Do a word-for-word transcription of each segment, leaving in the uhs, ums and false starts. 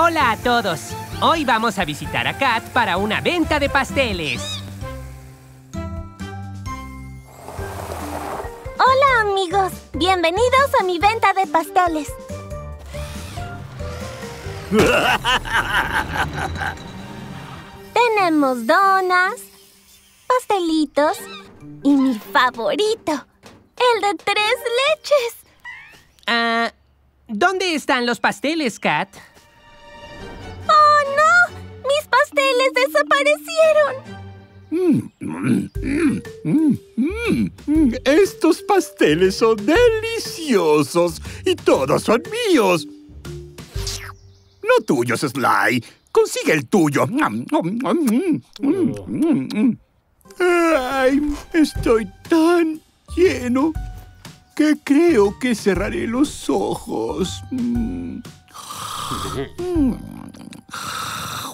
Hola a todos. Hoy vamos a visitar a Kat para una venta de pasteles. Hola, amigos. Bienvenidos a mi venta de pasteles. Tenemos donas, pastelitos y mi favorito, el de tres leches. Ah, ¿dónde están los pasteles, Kat? ¡Oh, no! ¡Mis pasteles desaparecieron! Mm, mm, mm, mm, mm. Estos pasteles son deliciosos y todos son míos. No tuyos, Sly. Consigue el tuyo. Ay, estoy tan lleno que creo que cerraré los ojos. ¿Ah?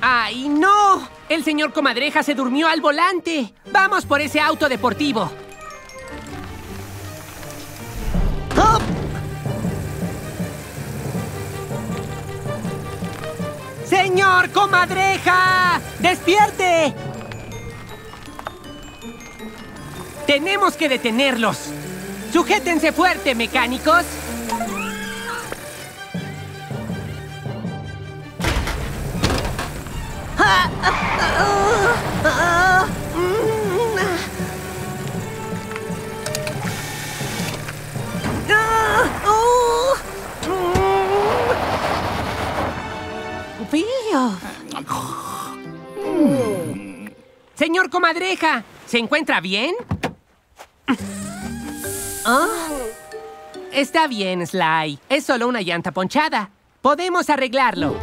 ¡Ay, no! El señor Comadreja se durmió al volante. ¡Vamos por ese auto deportivo! ¡Oh! ¡Señor Comadreja! ¡Despierte! ¡Tenemos que detenerlos! ¡Sujétense fuerte, mecánicos! Señor Comadreja, ¿se encuentra bien? ¿Ah? Está bien, Sly. Es solo una llanta ponchada. Podemos arreglarlo.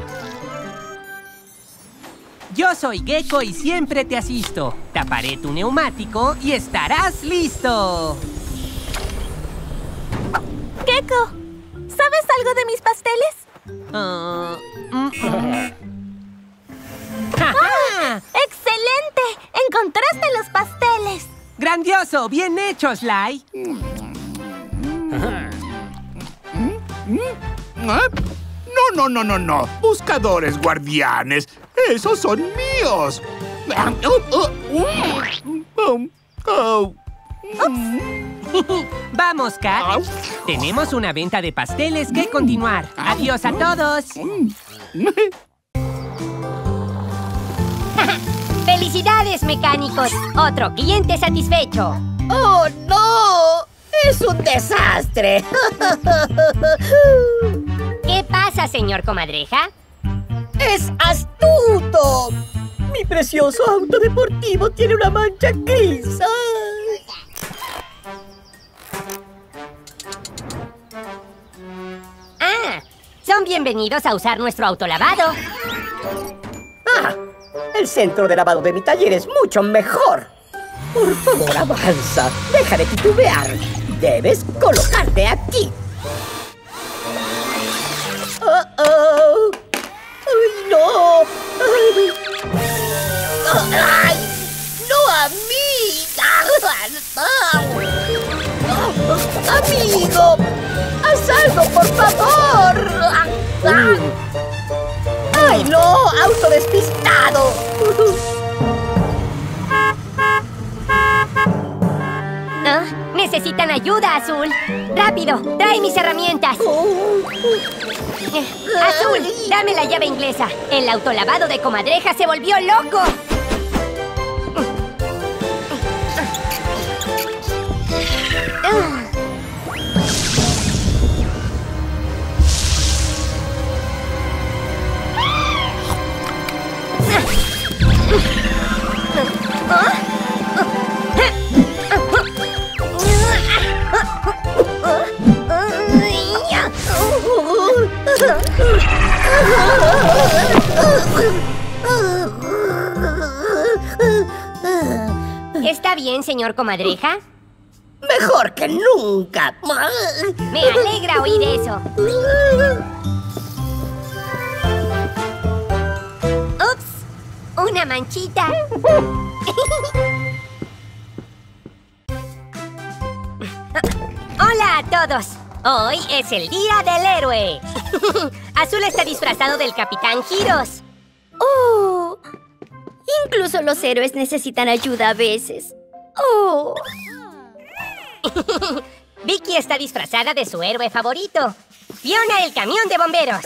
Yo soy Gecko y siempre te asisto. Taparé tu neumático y estarás listo. Gecko, ¿sabes algo de mis pasteles? Uh, mm, mm. ¡Ah! ¡Excelente! ¡Encontraste los pasteles! ¡Grandioso! ¡Bien hecho, Sly! No, no, no, no, no. Buscadores guardianes. ¡Esos son míos! ¡Ups! Vamos, Kat. Tenemos una venta de pasteles que continuar. ¡Adiós a todos! ¡Felicidades, mecánicos! ¡Otro cliente satisfecho! ¡Oh, no! ¡Es un desastre! ¿Qué pasa, señor Comadreja? ¡Es astuto! ¡Mi precioso auto deportivo tiene una mancha gris! ¡Ah! Son bienvenidos a usar nuestro autolavado. ¡Ah! El centro de lavado de mi taller es mucho mejor. Por favor, avanza. Deja de titubear. Debes colocarte aquí. ¡Oh, oh! ¡Ay, no! ¡Ay! ¡Ay! ¡No a mí! ¡Amigo! ¡Haz algo, por favor! ¡Ay, no! ¡Auto despistado! ¿Ah? Necesitan ayuda, Azul. ¡Rápido! ¡Trae mis herramientas! Azul, dame la llave inglesa. El autolavado de Comadreja se volvió loco. ¿Está bien, señor Comadreja? Mejor que nunca. Me alegra oír eso. ¡Ups! una manchita. ¡Hola a todos! Hoy es el Día del Héroe. Azul está disfrazado del Capitán Giros. ¡Oh! Incluso los héroes necesitan ayuda a veces. ¡Oh! Vicky está disfrazada de su héroe favorito. Fiona, el camión de bomberos.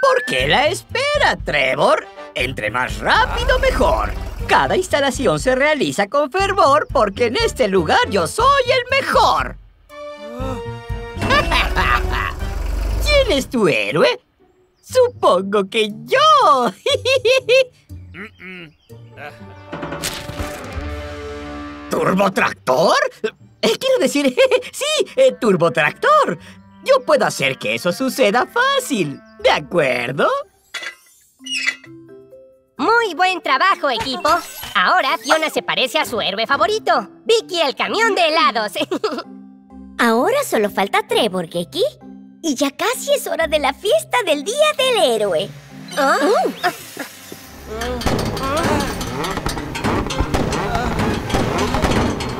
¿Por qué la espera, Trevor? Entre más rápido, mejor. Cada instalación se realiza con fervor porque en este lugar yo soy el mejor. ¿Quién es tu héroe? Supongo que yo. ¿Turbotractor? Eh, quiero decir, sí, eh, turbotractor. Yo puedo hacer que eso suceda fácil, ¿de acuerdo? Muy buen trabajo, equipo. Ahora Fiona se parece a su héroe favorito, Vicky el camión de helados. Ahora solo falta Trevor, Geki. Y ya casi es hora de la fiesta del Día del Héroe. ¿Ah? Uh.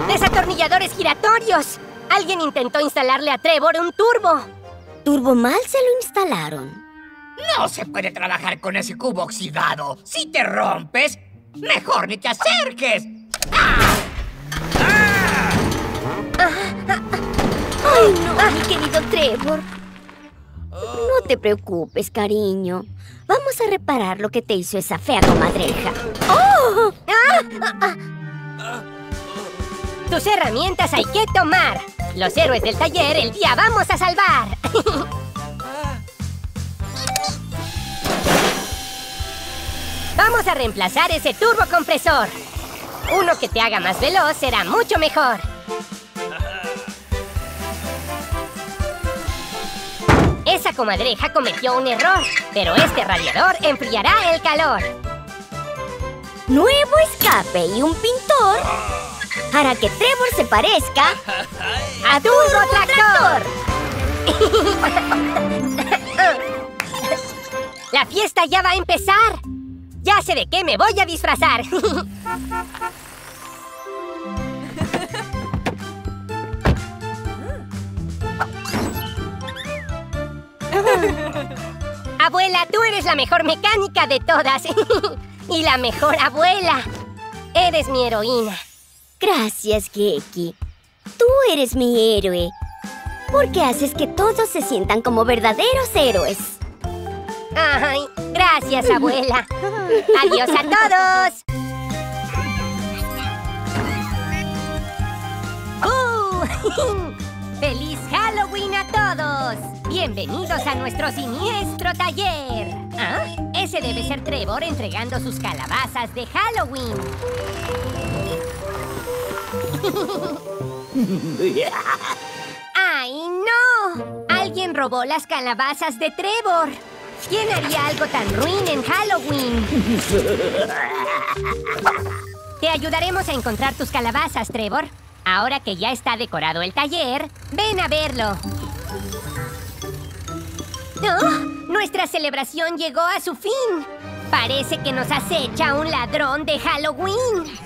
¡Desatornilladores giratorios! Alguien intentó instalarle a Trevor un turbo. Turbo mal se lo instalaron. No se puede trabajar con ese cubo oxidado. Si te rompes, mejor ni te acerques. ¡Ah! ¡Ah! ¡Ay, no, mi querido Trevor! No te preocupes, cariño. Vamos a reparar lo que te hizo esa fea comadreja. ¡Oh! ¡Ah! ¡Ah! ¡Ah! Tus herramientas hay que tomar. Los héroes del taller el día vamos a salvar. Vamos a reemplazar ese turbocompresor. Uno que te haga más veloz será mucho mejor. Esa comadreja cometió un error, pero este radiador enfriará el calor. Nuevo escape y un pintor hará que Trevor se parezca a Turbotractor. La fiesta ya va a empezar. Ya sé de qué me voy a disfrazar. Abuela, tú eres la mejor mecánica de todas. Y la mejor abuela. Eres mi heroína. Gracias, Geki. Tú eres mi héroe. Porque haces que todos se sientan como verdaderos héroes. Ay, gracias, abuela. Adiós a todos. ¡Uh! ¡Feliz Halloween a todos! ¡Bienvenidos a nuestro siniestro taller! ¿Ah? Ese debe ser Trevor entregando sus calabazas de Halloween. ¡Ay, no! Alguien robó las calabazas de Trevor. ¿Quién haría algo tan ruin en Halloween? Te ayudaremos a encontrar tus calabazas, Trevor. Ahora que ya está decorado el taller, ven a verlo. ¡Oh! Nuestra celebración llegó a su fin. Parece que nos acecha un ladrón de Halloween.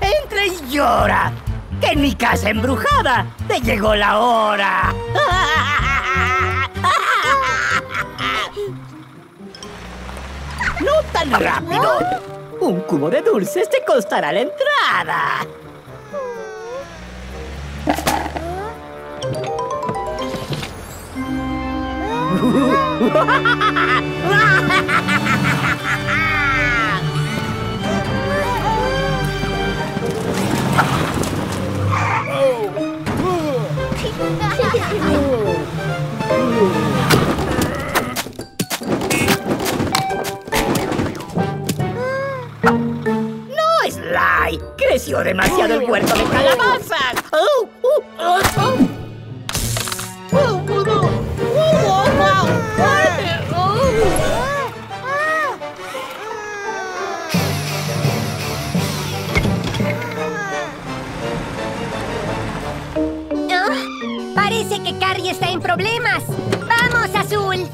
Entra y llora. Que en mi casa embrujada te llegó la hora. ¡No tan rápido! Un cubo de dulces te costará la entrada. Creció demasiado el huerto de calabazas. Oh, oh, oh, oh. Oh, oh, no. Oh, oh, oh. problemas. ¡Vamos, Azul!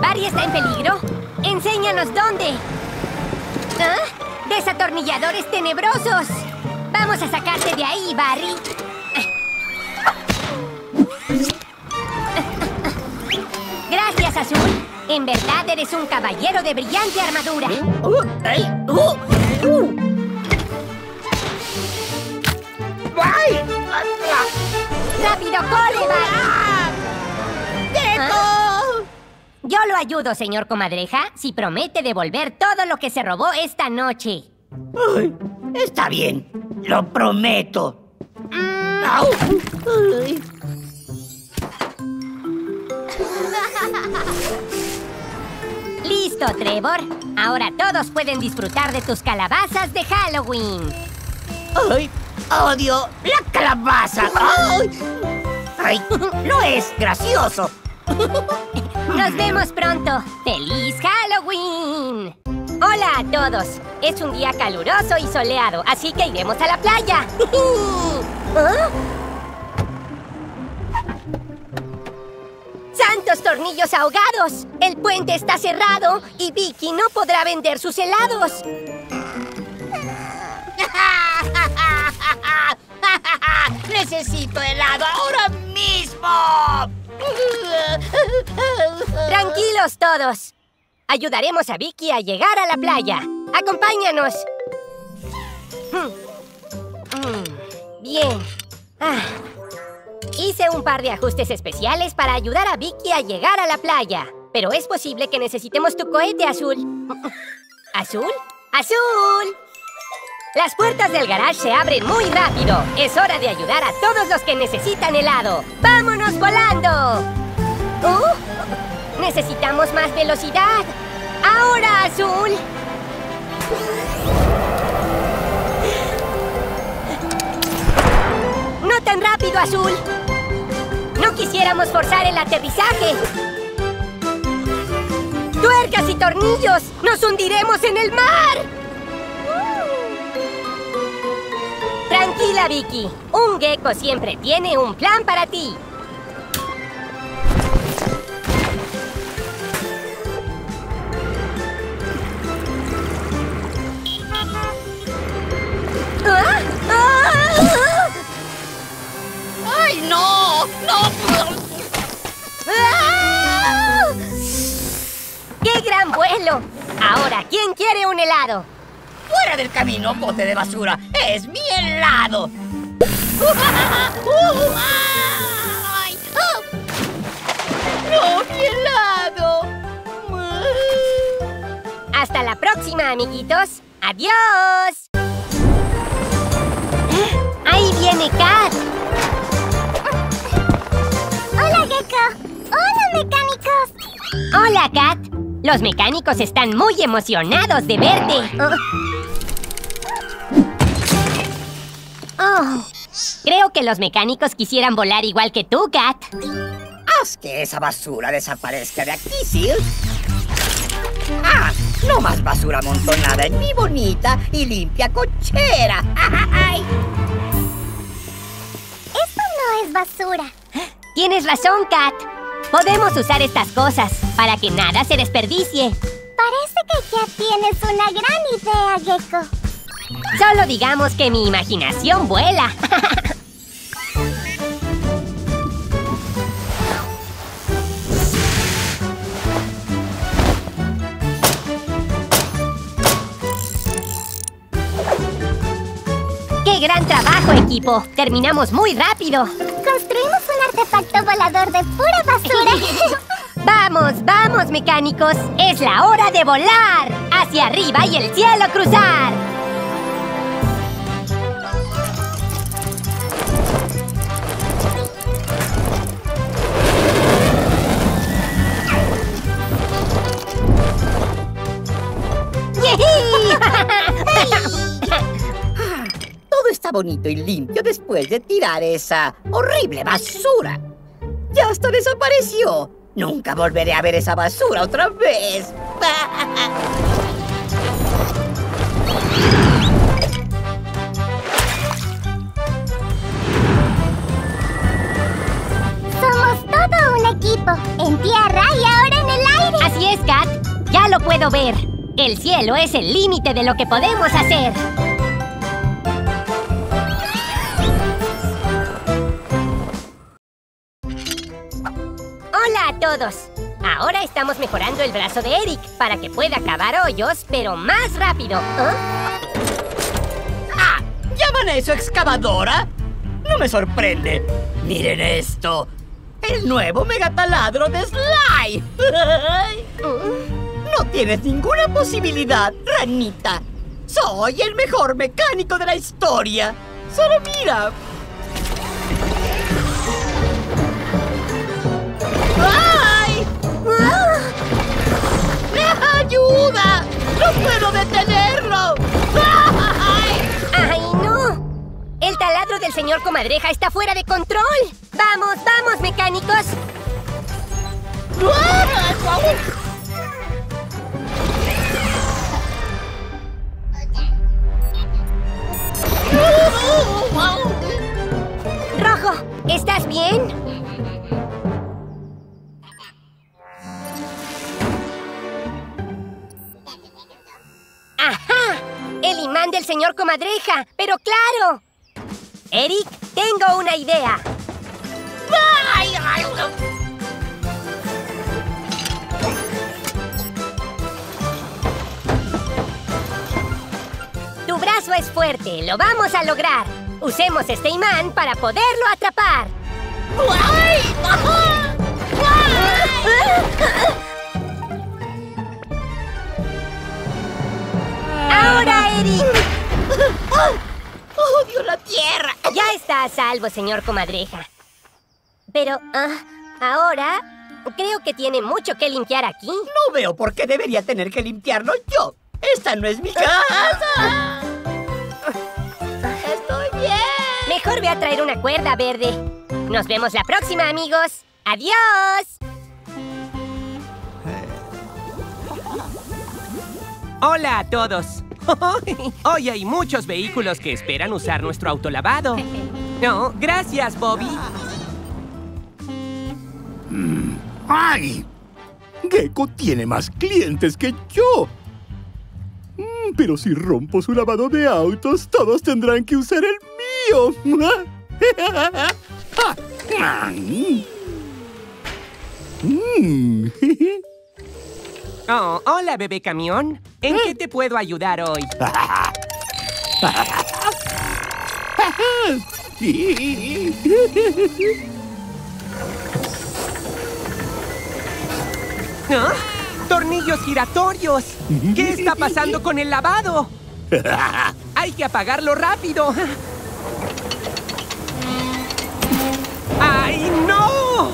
¿Barry está en peligro? ¡Enséñanos dónde! ¿Ah? ¡Desatornilladores tenebrosos! ¡Vamos a sacarte de ahí, Barry! Gracias, Azul. En verdad eres un caballero de brillante armadura. ¡Rápido, corre, Barry! ¡Gecko! Yo lo ayudo, señor Comadreja, si promete devolver todo lo que se robó esta noche. Ay, está bien, lo prometo. Mm. Au. Ay. Listo, Trevor. Ahora todos pueden disfrutar de tus calabazas de Halloween. ¡Ay! ¡Odio la calabaza! ¡Ay! ¡Ay! ¡No es gracioso! Nos vemos pronto. ¡Feliz Halloween! Hola a todos. Es un día caluroso y soleado, así que iremos a la playa. ¿Ah? ¡Santos tornillos ahogados! El puente está cerrado y Vicky no podrá vender sus helados. ¡Necesito helado ahora mismo! Tranquilos todos. Ayudaremos a Vicky a llegar a la playa. ¡Acompáñanos! Bien. Ah. Hice un par de ajustes especiales para ayudar a Vicky a llegar a la playa. Pero es posible que necesitemos tu cohete, Azul. ¿Azul? ¡Azul! Las puertas del garage se abren muy rápido. Es hora de ayudar a todos los que necesitan helado. ¡Vámonos volando! ¡Uh! ¡Necesitamos más velocidad! ¡Ahora, Azul! ¡No tan rápido, Azul! ¡No quisiéramos forzar el aterrizaje! ¡Tuercas y tornillos! ¡Nos hundiremos en el mar! Tranquila, Vicky. Un gecko siempre tiene un plan para ti. ¡Ah! ¡Ah! ¡Ay, no! ¡No! ¡Ah! ¡Qué gran vuelo! Ahora, ¿quién quiere un helado? ¡Fuera del camino, bote de basura! ¡Es mi helado! ¡No, mi helado! Hasta la próxima, amiguitos. ¡Adiós! ¡Ahí viene Kat! ¡Hola, mecánicos! ¡Hola, Kat! Los mecánicos están muy emocionados de verte. Oh. Oh. Creo que los mecánicos quisieran volar igual que tú, Kat. Haz que esa basura desaparezca de aquí, ¿sí? ¡Ah! No más basura amontonada en mi bonita y limpia cochera. ¡Ay! Esto no es basura. Tienes razón, Kat. Podemos usar estas cosas para que nada se desperdicie. Parece que ya tienes una gran idea, Gecko. Solo digamos que mi imaginación vuela. ¡Qué gran trabajo, equipo! Terminamos muy rápido. Construimos un artefacto volador de pura basura. ¡Vamos, vamos, mecánicos! ¡Es la hora de volar! ¡Hacia arriba y el cielo cruzar! Está bonito y limpio después de tirar esa horrible basura. Ya hasta desapareció. Nunca volveré a ver esa basura otra vez. Somos todos todo un equipo, en tierra y ahora en el aire. Así es, Kat. Ya lo puedo ver. El cielo es el límite de lo que podemos hacer. Hola a todos. Ahora estamos mejorando el brazo de Eric para que pueda cavar hoyos, pero más rápido. ¿Ah? ¡Ah! ¿Llaman a eso excavadora? No me sorprende. Miren esto. El nuevo megataladro de Sly. No tienes ninguna posibilidad, ranita. Soy el mejor mecánico de la historia. Solo mira. ¡Ay! ¡Ayuda! ¡No puedo detenerlo! ¡Ay! ¡Ay, no! El taladro del señor Comadreja está fuera de control. ¡Vamos, vamos, mecánicos! Rojo, ¿estás bien? ¡Ajá! El imán del señor Comadreja, pero claro. Eric, tengo una idea. ¡Ay! ¡Ay! Tu brazo es fuerte, lo vamos a lograr. Usemos este imán para poderlo atrapar. ¡Ay! ¡Ay! ¡Ahora, Eric! ¡Odio la tierra! Ya está a salvo, señor Comadreja. Pero, uh, ahora, creo que tiene mucho que limpiar aquí. No veo por qué debería tener que limpiarlo yo. ¡Esta no es mi casa! ¡Estoy bien! Mejor ve a traer una cuerda, Verde. Nos vemos la próxima, amigos. ¡Adiós! ¡Hola a todos! Hoy hay muchos vehículos que esperan usar nuestro autolavado. No, gracias, Bobby. ¡Ay! Gecko tiene más clientes que yo. Pero si rompo su lavado de autos, todos tendrán que usar el mío. Oh, hola, bebé camión. ¿En ¿Eh? qué te puedo ayudar hoy? ¿Ah? ¡Tornillos giratorios! ¿Qué está pasando con el lavado? ¡Hay que apagarlo rápido! ¡Ay, no!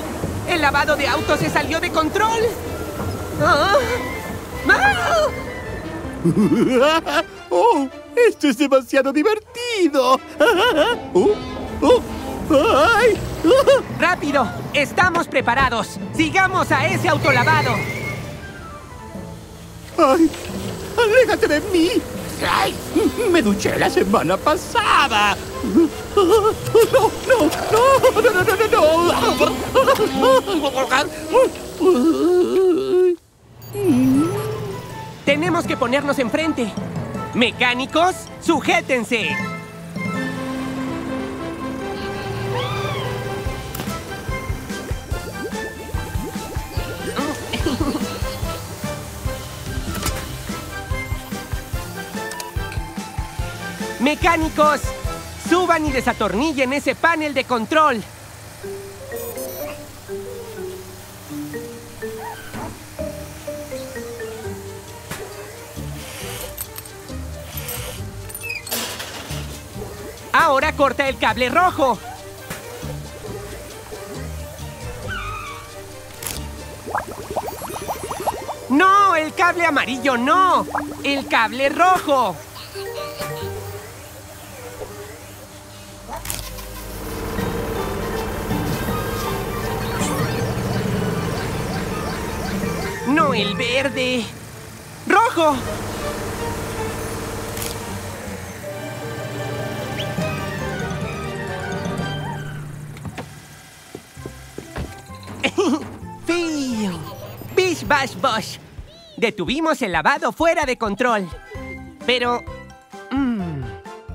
¡El lavado de autos se salió de control! ¡Oh! ¡Ah! ¡Oh! ¡Esto es demasiado divertido! ¡Oh! ¡Oh! ¡Ay! ¡Oh! ¡Rápido! ¡Estamos preparados! ¡Sigamos a ese autolavado! ¡Ay! ¡Aléjate de mí! ¡Ay! ¡Me duché la semana pasada! ¡Oh, no! ¡No! ¡No! ¡No, no, no, no! Tenemos que ponernos enfrente. Mecánicos, sujétense. Mecánicos, suban y desatornillen ese panel de control. Ahora corta el cable rojo. ¡No! ¡El cable amarillo no! ¡El cable rojo! ¡No! ¡El verde! ¡Rojo! ¡Fío! ¡Bish, bash, bosh! Detuvimos el lavado fuera de control. Pero... Mmm,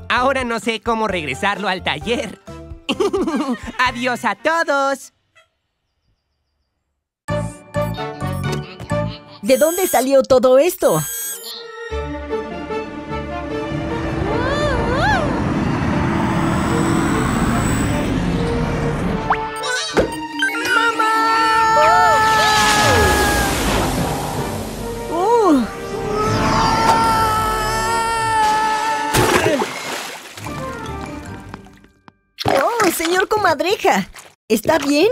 ahora no sé cómo regresarlo al taller. ¡Adiós a todos! ¿De dónde salió todo esto? Señor Comadreja, ¿está bien?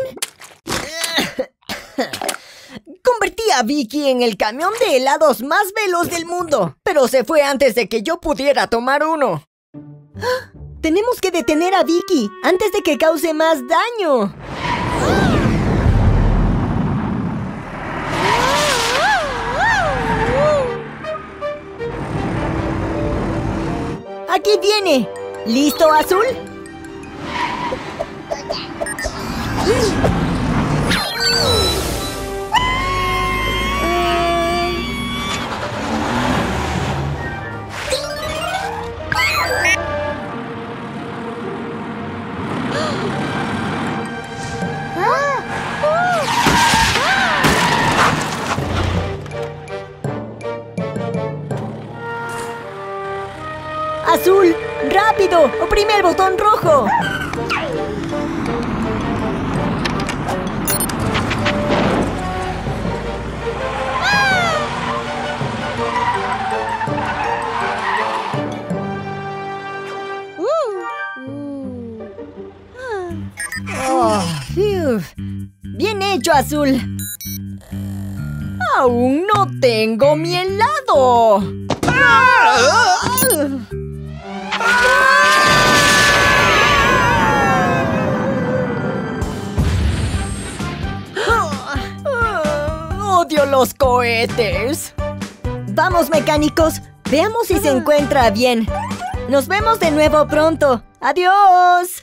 Convertí a Vicky en el camión de helados más veloz del mundo, pero se fue antes de que yo pudiera tomar uno. ¡Ah! Tenemos que detener a Vicky antes de que cause más daño. Aquí viene. ¿Listo, Azul? Azul, rápido, oprime el botón rojo. Bien hecho, Azul. Aún no tengo mi helado. Odio los cohetes. Vamos, mecánicos. Veamos si se encuentra bien. Nos vemos de nuevo pronto. Adiós.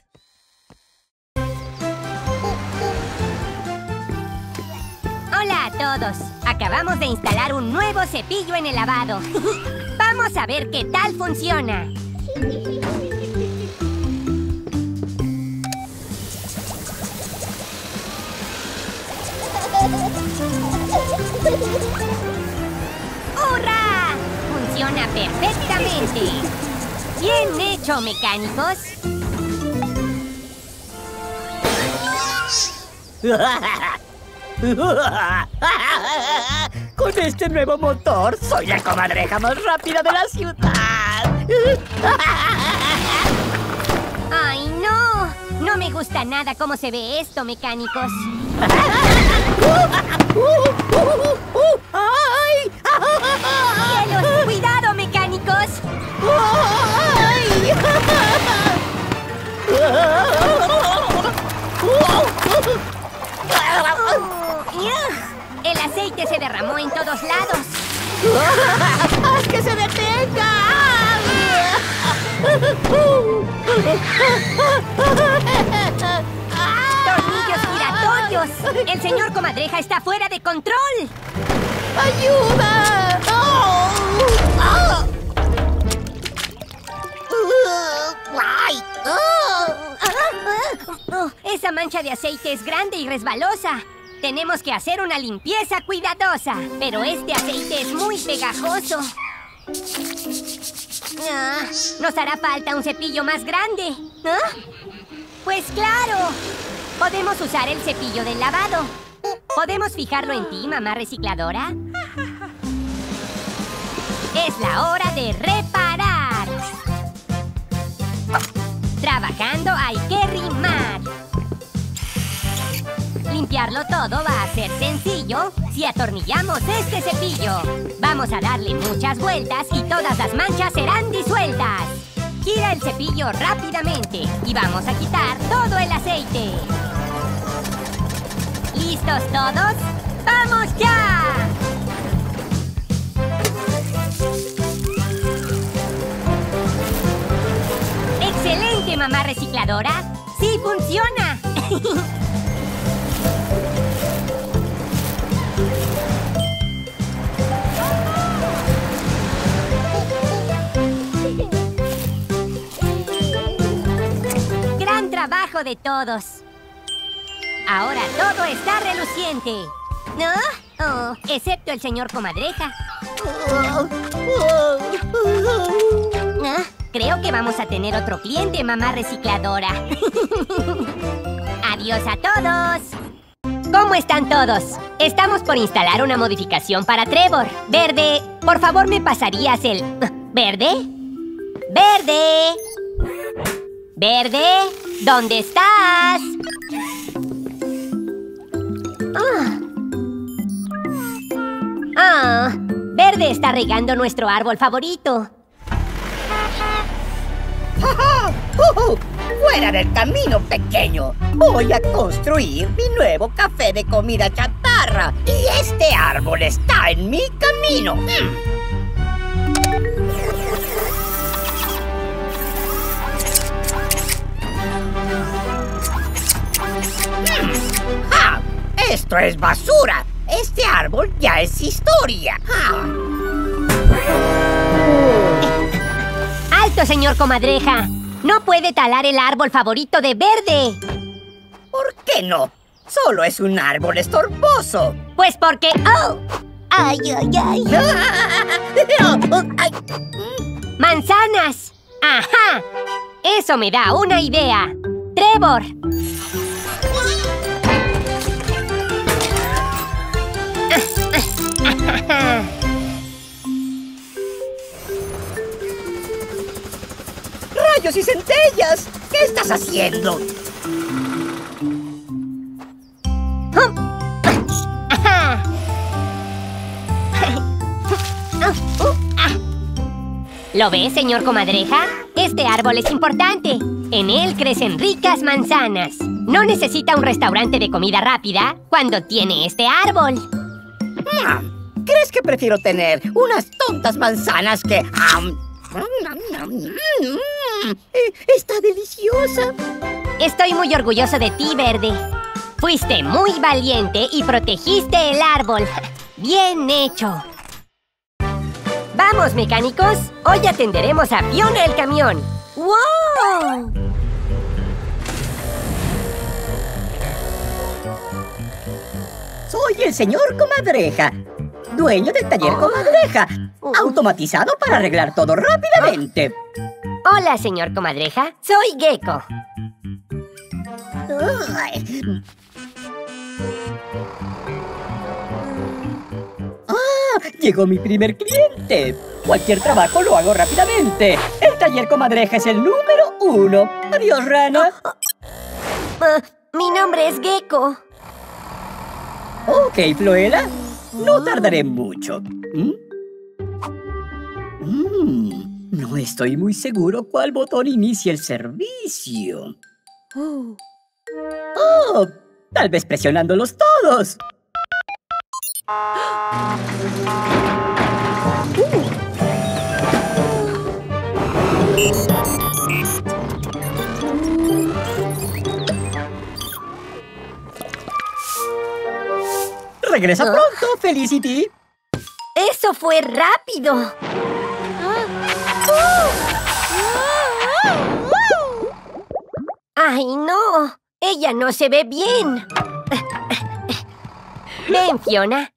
Hola a todos. Acabamos de instalar un nuevo cepillo en el lavado. Vamos a ver qué tal funciona. ¡Hurra! Funciona perfectamente. Bien hecho, mecánicos. Con este nuevo motor, soy la comadreja más rápida de la ciudad. ¡Ay, no! No me gusta nada cómo se ve esto, mecánicos. ¡Ay! ¡Cielos! ¡Cuidado, mecánicos! ¡Ay! El aceite se derramó en todos lados. ¡Haz que se detenga! ¡Tornillos giratorios! ¡El señor Comadreja está fuera de control! ¡Ayuda! Oh, esa mancha de aceite es grande y resbalosa. Tenemos que hacer una limpieza cuidadosa. Pero este aceite es muy pegajoso. Ah, nos hará falta un cepillo más grande. ¿Ah? Pues claro. Podemos usar el cepillo del lavado. ¿Podemos fijarlo en ti, mamá recicladora? Es la hora de reparar. Trabajando hay que rimar. Limpiarlo todo va a ser sencillo si atornillamos este cepillo. Vamos a darle muchas vueltas y todas las manchas serán disueltas. Gira el cepillo rápidamente y vamos a quitar todo el aceite. ¿Listos todos? ¡Vamos ya! ¡Excelente, mamá recicladora! ¡Sí funciona! de todos. Ahora todo está reluciente. ¿No? Oh, excepto el señor Comadreja. Ah, creo que vamos a tener otro cliente, mamá recicladora. Adiós a todos. ¿Cómo están todos? Estamos por instalar una modificación para Trevor. Verde, por favor me pasarías el... ¿Verde? ¡Verde! ¡Verde! ¿Dónde estás? Ah. Ah, Verde está regando nuestro árbol favorito. ¡Fuera del camino, pequeño! Voy a construir mi nuevo café de comida chatarra y este árbol está en mi camino. ¡Ja! ¡Esto es basura! Este árbol ya es historia. ¡Ja! ¡Alto, señor Comadreja! No puede talar el árbol favorito de Verde. ¿Por qué no? Solo es un árbol estorboso. Pues porque... ¡Oh! ¡Ay, ay, ay! ¡Manzanas! ¡Ajá! Eso me da una idea. ¡Trevor! ¡Rayos y centellas! ¿Qué estás haciendo? ¿Lo ves, señor Comadreja? Este árbol es importante. En él crecen ricas manzanas. No necesita un restaurante de comida rápida cuando tiene este árbol. ¿Crees que prefiero tener unas tontas manzanas que... Está deliciosa. Estoy muy orgulloso de ti, Verde. Fuiste muy valiente y protegiste el árbol. Bien hecho. Vamos, mecánicos. Hoy atenderemos a Fiona el camión. ¡Wow! Soy el señor Comadreja, dueño del taller Comadreja, automatizado para arreglar todo rápidamente. Hola, señor Comadreja, soy Gecko. ¡Ah! Llegó mi primer cliente. Cualquier trabajo lo hago rápidamente. El taller Comadreja es el número uno. Adiós, rana. Uh, mi nombre es Gecko. Ok, Floela. No tardaré mucho. ¿Mm? Mm, no estoy muy seguro cuál botón inicia el servicio. Oh. Oh, tal vez presionándolos todos. Uh. ¡Regresa pronto, Felicity! ¡Eso fue rápido! ¡Ay, no! ¡Ella no se ve bien! Ven, Fiona.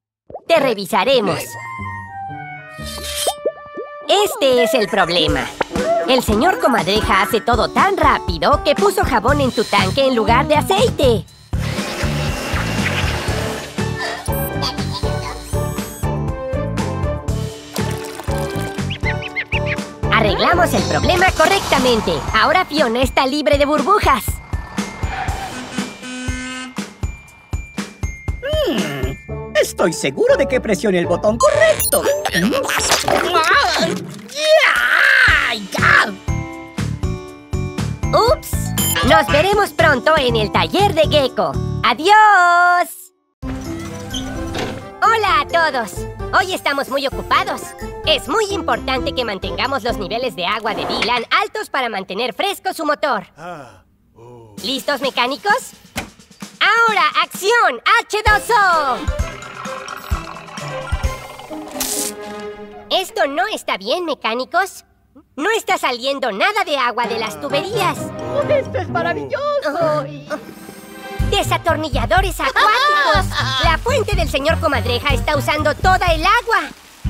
Te revisaremos. Este es el problema. El señor Comadreja hace todo tan rápido que puso jabón en tu tanque en lugar de aceite. Arreglamos el problema correctamente. Ahora Fiona está libre de burbujas. Mm, estoy seguro de que presione el botón correcto. ¡Ups! Nos veremos pronto en el taller de Gecko. ¡Adiós! Hola a todos. Hoy estamos muy ocupados. Es muy importante que mantengamos los niveles de agua de Dylan altos para mantener fresco su motor. Ah, oh. ¿Listos, mecánicos? ¡Ahora, acción! hache dos o! Esto no está bien, mecánicos. No está saliendo nada de agua de las tuberías. ¡Esto es maravilloso! Y... ¡desatornilladores acuáticos! La fuente del señor Comadreja está usando toda el agua.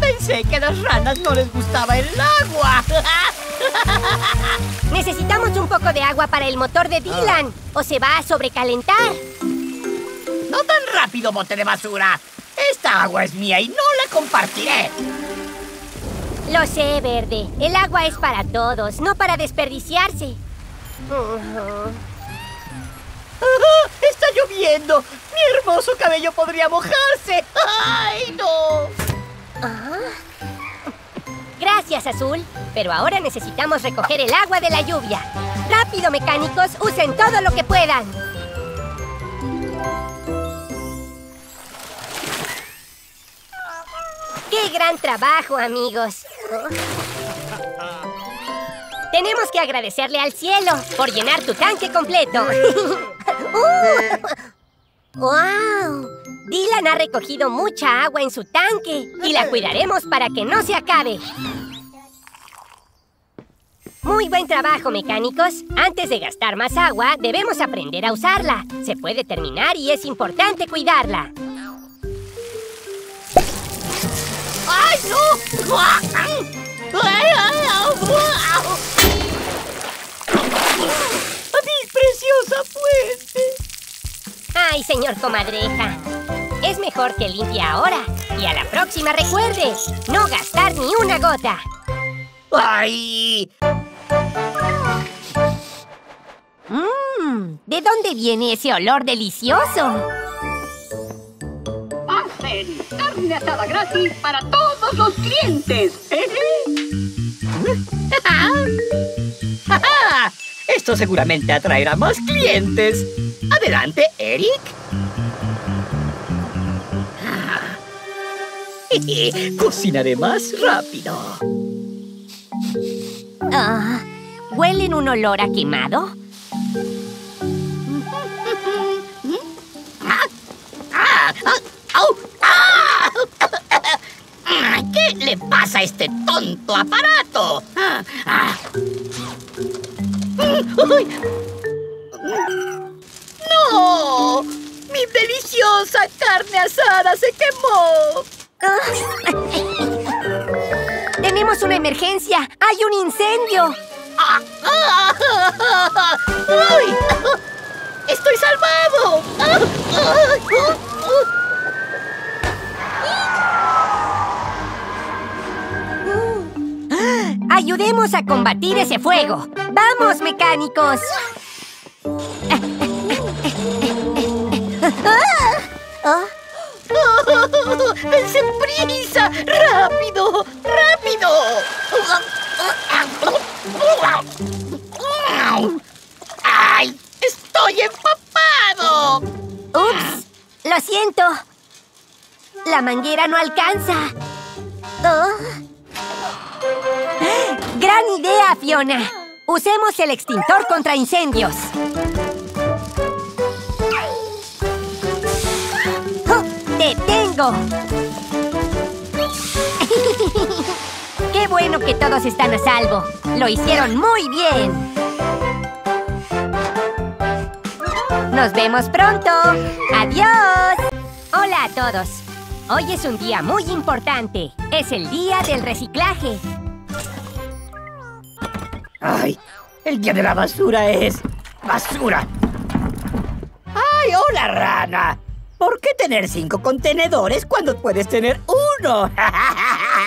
Pensé que a las ranas no les gustaba el agua. Necesitamos un poco de agua para el motor de Dylan, o se va a sobrecalentar. No tan rápido, bote de basura. Esta agua es mía y no la compartiré. Lo sé, Verde. El agua es para todos, no para desperdiciarse. Uh-huh. ¡Ah! ¡Está lloviendo! ¡Mi hermoso cabello podría mojarse! ¡Ay, no! ¿Ah? Gracias, Azul. Pero ahora necesitamos recoger el agua de la lluvia. ¡Rápido, mecánicos! ¡Usen todo lo que puedan! ¡Qué gran trabajo, amigos! Tenemos que agradecerle al cielo por llenar tu tanque completo. uh, ¡Wow! Dylan ha recogido mucha agua en su tanque y la cuidaremos para que no se acabe. Muy buen trabajo, mecánicos. Antes de gastar más agua, debemos aprender a usarla. Se puede terminar y es importante cuidarla. ¡Ay, no! ¡Mi preciosa fuente! ¡Ay, señor Comadreja! Es mejor que limpie ahora. Y a la próxima recuerde, no gastar ni una gota. ¡Ay! Mm, ¿de dónde viene ese olor delicioso? Pasen, carne asada gratis para todos los clientes. ¿Eh? Esto seguramente atraerá más clientes. Adelante, Eric. Cocinaré más rápido. Ah, ¿huelen un olor a quemado? ¿Qué le pasa a este tonto aparato? ¡No! ¡Mi deliciosa carne asada se quemó! ¡Tenemos una emergencia! ¡Hay un incendio! ¡Ay! ¡Estoy salvado! ¡Ayudemos a combatir ese fuego! ¡Vamos, mecánicos! ¡Dense prisa! ¡Rápido! ¡Rápido! ¡Ay! ¡Estoy empapado! ¡Ups! Lo siento. La manguera no alcanza. Oh. ¡Gran idea, Fiona! Usemos el extintor contra incendios. ¡Oh, ¡te tengo! ¡Qué bueno que todos están a salvo! ¡Lo hicieron muy bien! ¡Nos vemos pronto! ¡Adiós! Hola a todos. Hoy es un día muy importante. Es el día del reciclaje. ¡Ay! El día de la basura es... ¡basura! ¡Ay, hola, rana! ¿Por qué tener cinco contenedores cuando puedes tener uno? ¡Ah!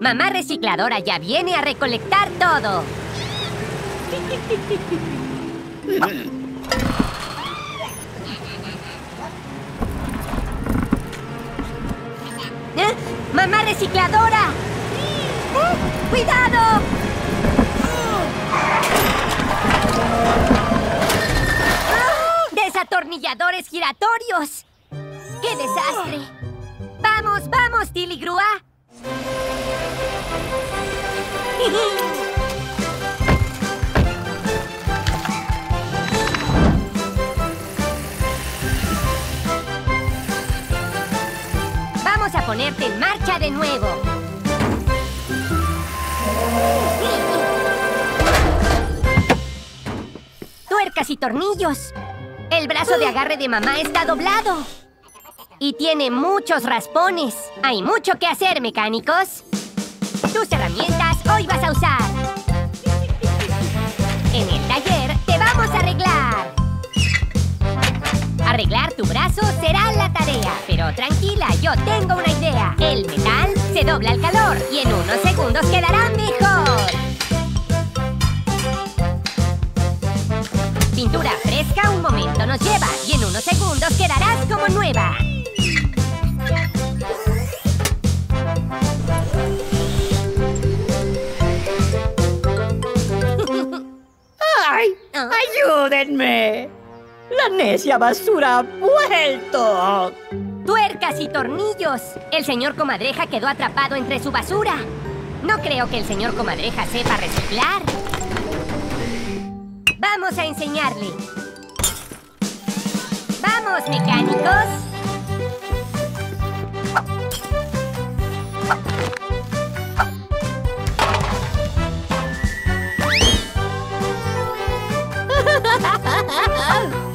Mamá recicladora ya viene a recolectar todo. ¿Eh? ¡Mamá recicladora! ¿Eh? ¡Cuidado! ¡Ah! ¡Desatornilladores giratorios! ¡Qué desastre! ¡Vamos, vamos, Tilly Grúa! Vamos a ponerte en marcha de nuevo. marcas y tornillos. El brazo de agarre de mamá está doblado. Y tiene muchos raspones. Hay mucho que hacer, mecánicos. Tus herramientas hoy vas a usar. En el taller te vamos a arreglar. Arreglar tu brazo será la tarea. Pero tranquila, yo tengo una idea. El metal se dobla al calor y en unos segundos quedará mejor. Pintura fresca un momento nos lleva y en unos segundos quedarás como nueva. ¡Ay! ¡Ayúdenme! ¡La necia basura ha vuelto! ¡Tuercas y tornillos! El señor Comadreja quedó atrapado entre su basura. No creo que el señor Comadreja sepa reciclar. Vamos a enseñarle. ¡Vamos, mecánicos!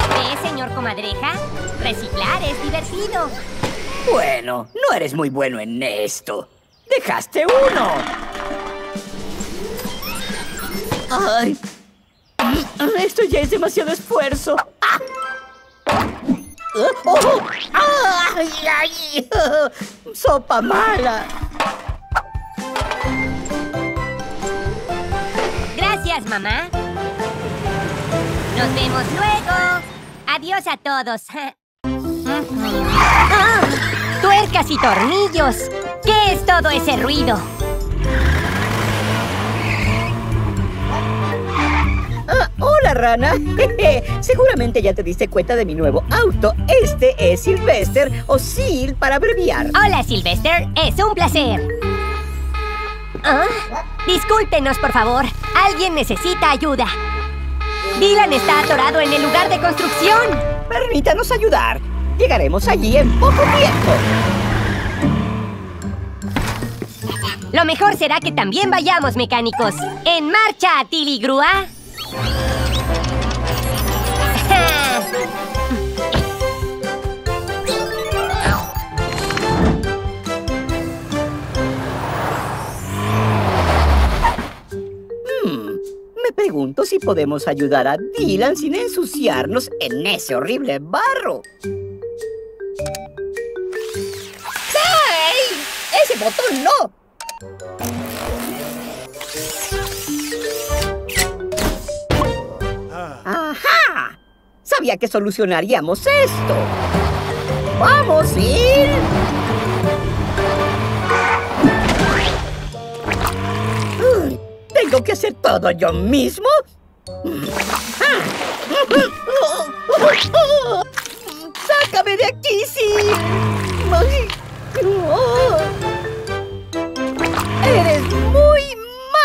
¿Qué, señor Comadreja? Reciclar es divertido. Bueno, no eres muy bueno en esto. ¡Dejaste uno! ¡Ay! Esto ya es demasiado esfuerzo. ¡Ah! ¡Oh! ¡Ay, ay! ¡Sopa mala! Gracias, mamá. Nos vemos luego. Adiós a todos. ¡Ah! ¡Tuercas y tornillos! ¿Qué es todo ese ruido? Ah, hola, rana. Jeje. Seguramente ya te diste cuenta de mi nuevo auto. Este es Sylvester, o Syl para abreviar. Hola, Sylvester. Es un placer. ¿Ah? Discúlpenos, por favor. Alguien necesita ayuda. Dylan está atorado en el lugar de construcción. Permítanos ayudar. Llegaremos allí en poco tiempo. Lo mejor será que también vayamos, mecánicos. En marcha, Tilly Grúa. Hmm, me pregunto si podemos ayudar a Dylan sin ensuciarnos en ese horrible barro. ¡Ay! ¡Ese botón no! ¡Ajá! Sabía que solucionaríamos esto. ¡Vamos, Syl! ¿Tengo que hacer todo yo mismo? ¡Sácame de aquí, Syl! ¡Eres muy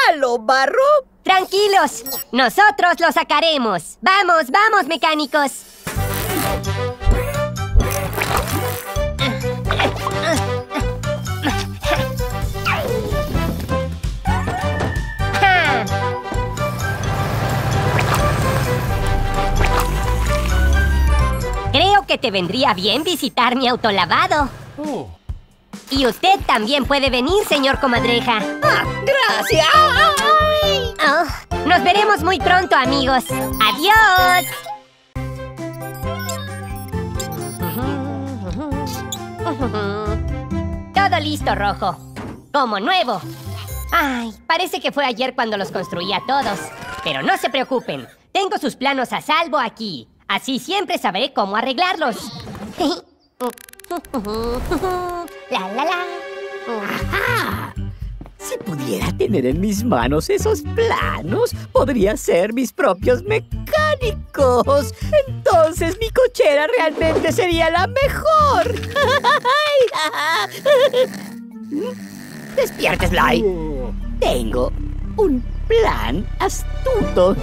malo, barro! ¡Tranquilos! ¡Nosotros lo sacaremos! ¡Vamos, vamos, mecánicos! Creo que te vendría bien visitar mi autolavado. Oh. Y usted también puede venir, señor Comadreja. Ah, ¡gracias! Oh, nos veremos muy pronto, amigos. ¡Adiós! Todo listo, Rojo. Como nuevo. Ay, parece que fue ayer cuando los construí a todos. Pero no se preocupen. Tengo sus planos a salvo aquí. Así siempre sabré cómo arreglarlos. La, la, la. ¡Ajá! Si pudiera tener en mis manos esos planos, podría ser mis propios mecánicos. Entonces mi cochera realmente sería la mejor. Despierta, Sly. Tengo un plan astuto.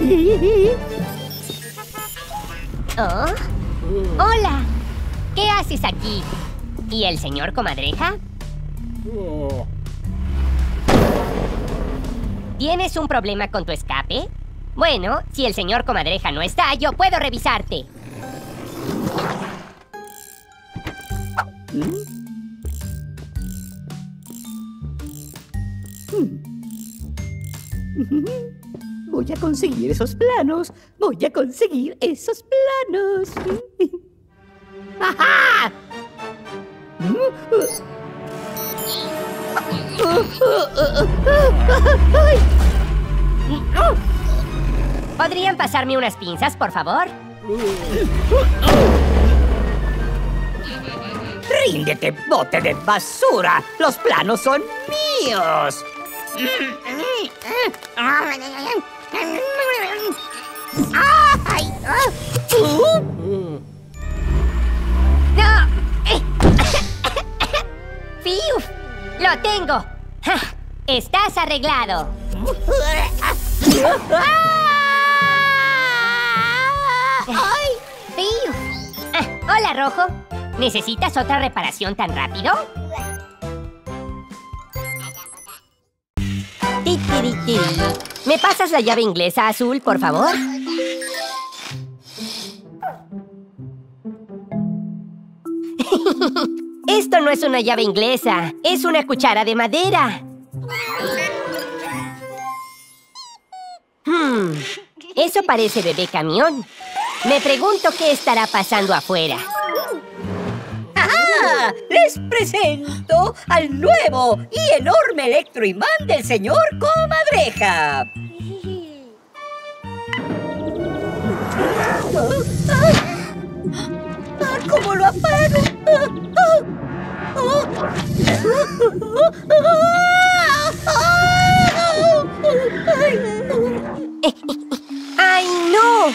Oh. Hola. ¿Qué haces aquí? ¿Y el señor Comadreja? Oh. ¿Tienes un problema con tu escape? Bueno, si el señor Comadreja no está, yo puedo revisarte. Voy a conseguir esos planos. Voy a conseguir esos planos. ¡Ajá! ¿Podrían pasarme unas pinzas, por favor? ¡Ríndete, bote de basura! ¡Los planos son míos! ¡Fiuf! ¡Lo tengo! ¡Estás arreglado! ¡Ay! ¡Fiuf! Ah, hola, Rojo. ¿Necesitas otra reparación tan rápido? ¿Me pasas la llave inglesa, Azul, por favor? Esto no es una llave inglesa, es una cuchara de madera. Hmm, eso parece bebé camión. Me pregunto qué estará pasando afuera. ¡Ah! Les presento al nuevo y enorme electroimán del señor Comadreja. ¡Ah, cómo lo apago! ¡Ay, no!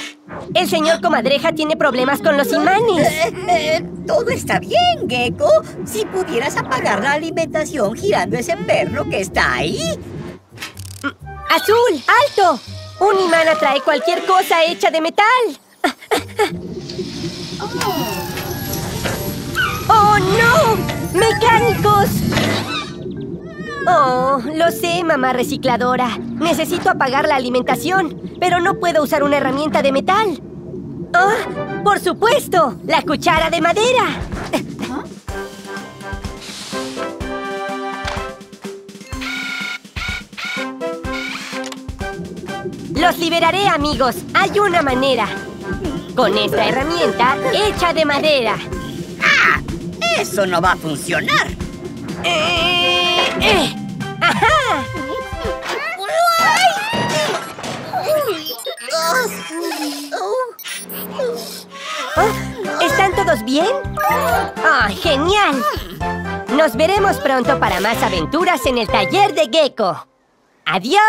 El señor Comadreja tiene problemas con los imanes. Eh, eh, todo está bien, Gecko. Si pudieras apagar la alimentación girando ese perro que está ahí. ¡Azul! ¡Alto! Un imán atrae cualquier cosa hecha de metal. ¡Oh, no! ¡Mecánicos! Oh, lo sé, mamá recicladora. Necesito apagar la alimentación, pero no puedo usar una herramienta de metal. ¡Ah! ¡Por supuesto! ¡La cuchara de madera! ¿Ah? ¡Los liberaré, amigos! ¡Hay una manera! Con esta herramienta hecha de madera. ¡Ah! ¡Eso no va a funcionar! Eh, eh. ¡Ajá! Oh, ¿están todos bien? ¡Ah, oh, genial! Nos veremos pronto para más aventuras en el taller de Gecko. ¡Adiós!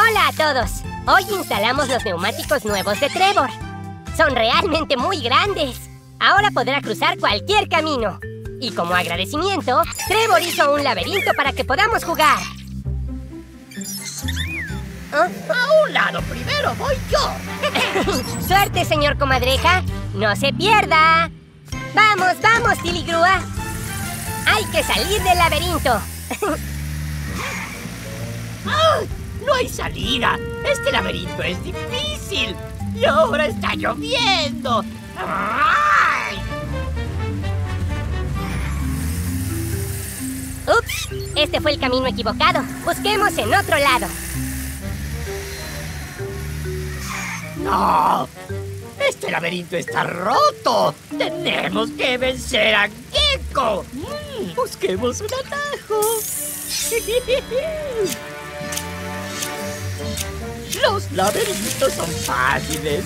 ¡Hola a todos! Hoy instalamos los neumáticos nuevos de Trevor. Son realmente muy grandes. Ahora podrá cruzar cualquier camino. Y como agradecimiento, Trevor hizo un laberinto para que podamos jugar. ¿Ah? A un lado primero voy yo. Suerte, señor Comadreja. No se pierda. Vamos, vamos, Tilly Grúa. Hay que salir del laberinto. ¡Ah! ¡No hay salida! ¡Este laberinto es difícil! ¡Y ahora está lloviendo! ¡Ay! ¡Ups! Este fue el camino equivocado. Busquemos en otro lado. ¡No! ¡Este laberinto está roto! ¡Tenemos que vencer a Gecko! Mm, ¡busquemos un atajo! ¡Los laberintos son fáciles!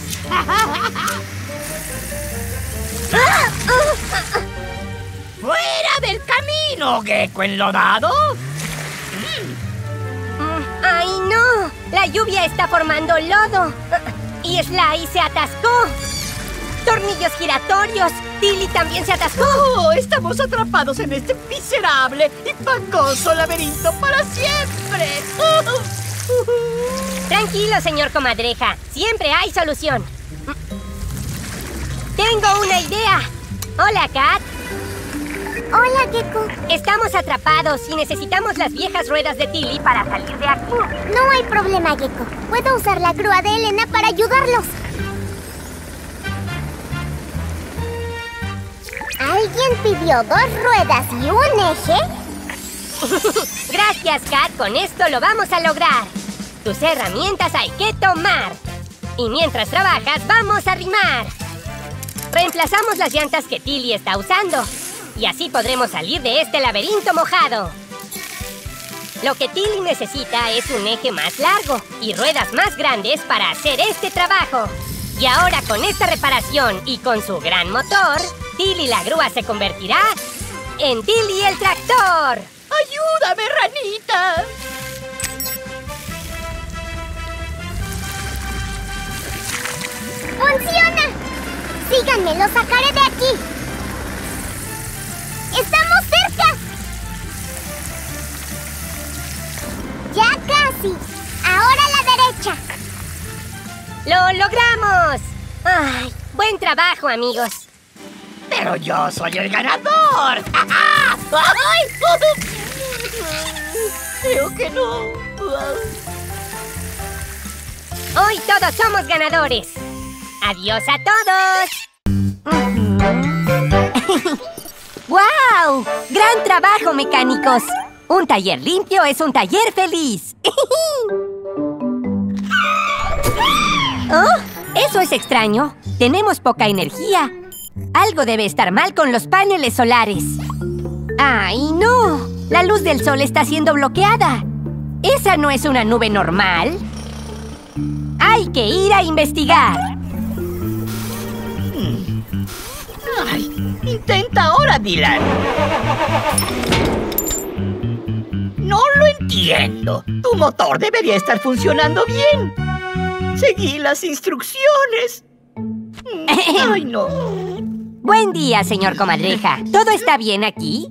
¡Fuera del camino, Gecko enlodado! ¡Ay, no! La lluvia está formando lodo. Y Sly se atascó. ¡Tornillos giratorios! ¡Tilly también se atascó! Oh, ¡estamos atrapados en este miserable y fangoso laberinto para siempre! Tranquilo, señor Comadreja. Siempre hay solución. Tengo una idea. Hola, Kat. Hola, Gecko. Estamos atrapados y necesitamos las viejas ruedas de Tilly para salir de aquí. No hay problema, Gecko. Puedo usar la grúa de Elena para ayudarlos. ¿Alguien pidió dos ruedas y un eje? Gracias, Kat. Con esto lo vamos a lograr. Tus herramientas hay que tomar. Y mientras trabajas, vamos a arrimar. Reemplazamos las llantas que Tilly está usando. Y así podremos salir de este laberinto mojado. Lo que Tilly necesita es un eje más largo y ruedas más grandes para hacer este trabajo. Y ahora con esta reparación y con su gran motor, Tilly la grúa se convertirá en Tilly el tractor. ¡Ayúdame, ranita! ¡Funciona! Síganme, lo sacaré de aquí. ¡Estamos cerca! ¡Ya casi! ¡Ahora a la derecha! ¡Lo logramos! ¡Ay! ¡Buen trabajo, amigos! ¡Pero yo soy el ganador! ¡Ah, ah! ¡Ay! Creo que no. Hoy todos somos ganadores. ¡Adiós a todos! ¡Wow! ¡Gran trabajo, mecánicos! Un taller limpio es un taller feliz. Oh, eso es extraño. Tenemos poca energía. Algo debe estar mal con los paneles solares. ¡Ay, no! La luz del sol está siendo bloqueada. ¿Esa no es una nube normal? Hay que ir a investigar. Ay, intenta ahora, Dylan. No lo entiendo. Tu motor debería estar funcionando bien. Seguí las instrucciones. Ay, no. Buen día, señor Comadreja. ¿Todo está bien aquí?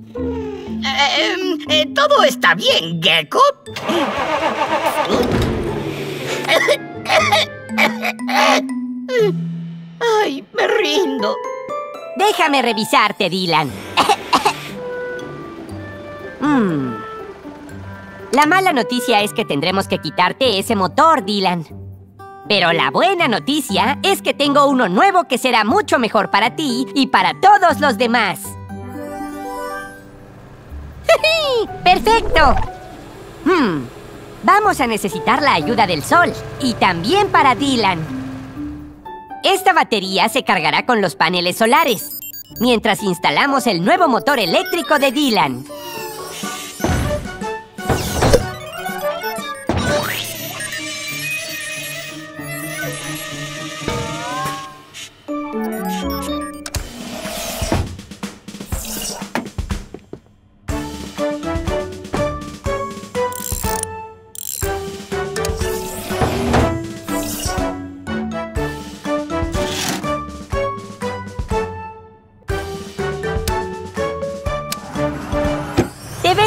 Eh, eh, todo está bien, Gecko. Ay, me rindo. Déjame revisarte, Dylan. mm. La mala noticia es que tendremos que quitarte ese motor, Dylan. Pero la buena noticia es que tengo uno nuevo que será mucho mejor para ti y para todos los demás. ¡Perfecto! Hmm. Vamos a necesitar la ayuda del sol y también para Dylan. Esta batería se cargará con los paneles solares, mientras instalamos el nuevo motor eléctrico de Dylan.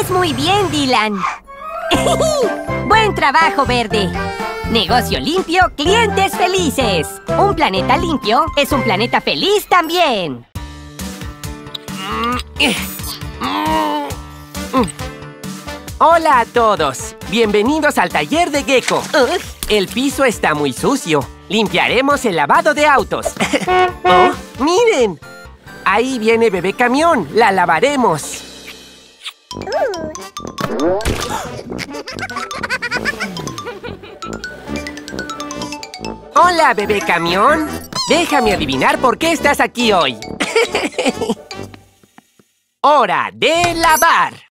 Muy bien, Dylan. Buen trabajo, Verde. Negocio limpio, clientes felices. Un planeta limpio es un planeta feliz también. Hola a todos. Bienvenidos al taller de Gecko. El piso está muy sucio. Limpiaremos el lavado de autos. Oh, miren. Ahí viene bebé camión. La lavaremos. Hola, bebé camión. Déjame adivinar por qué estás aquí hoy. Hora de lavar.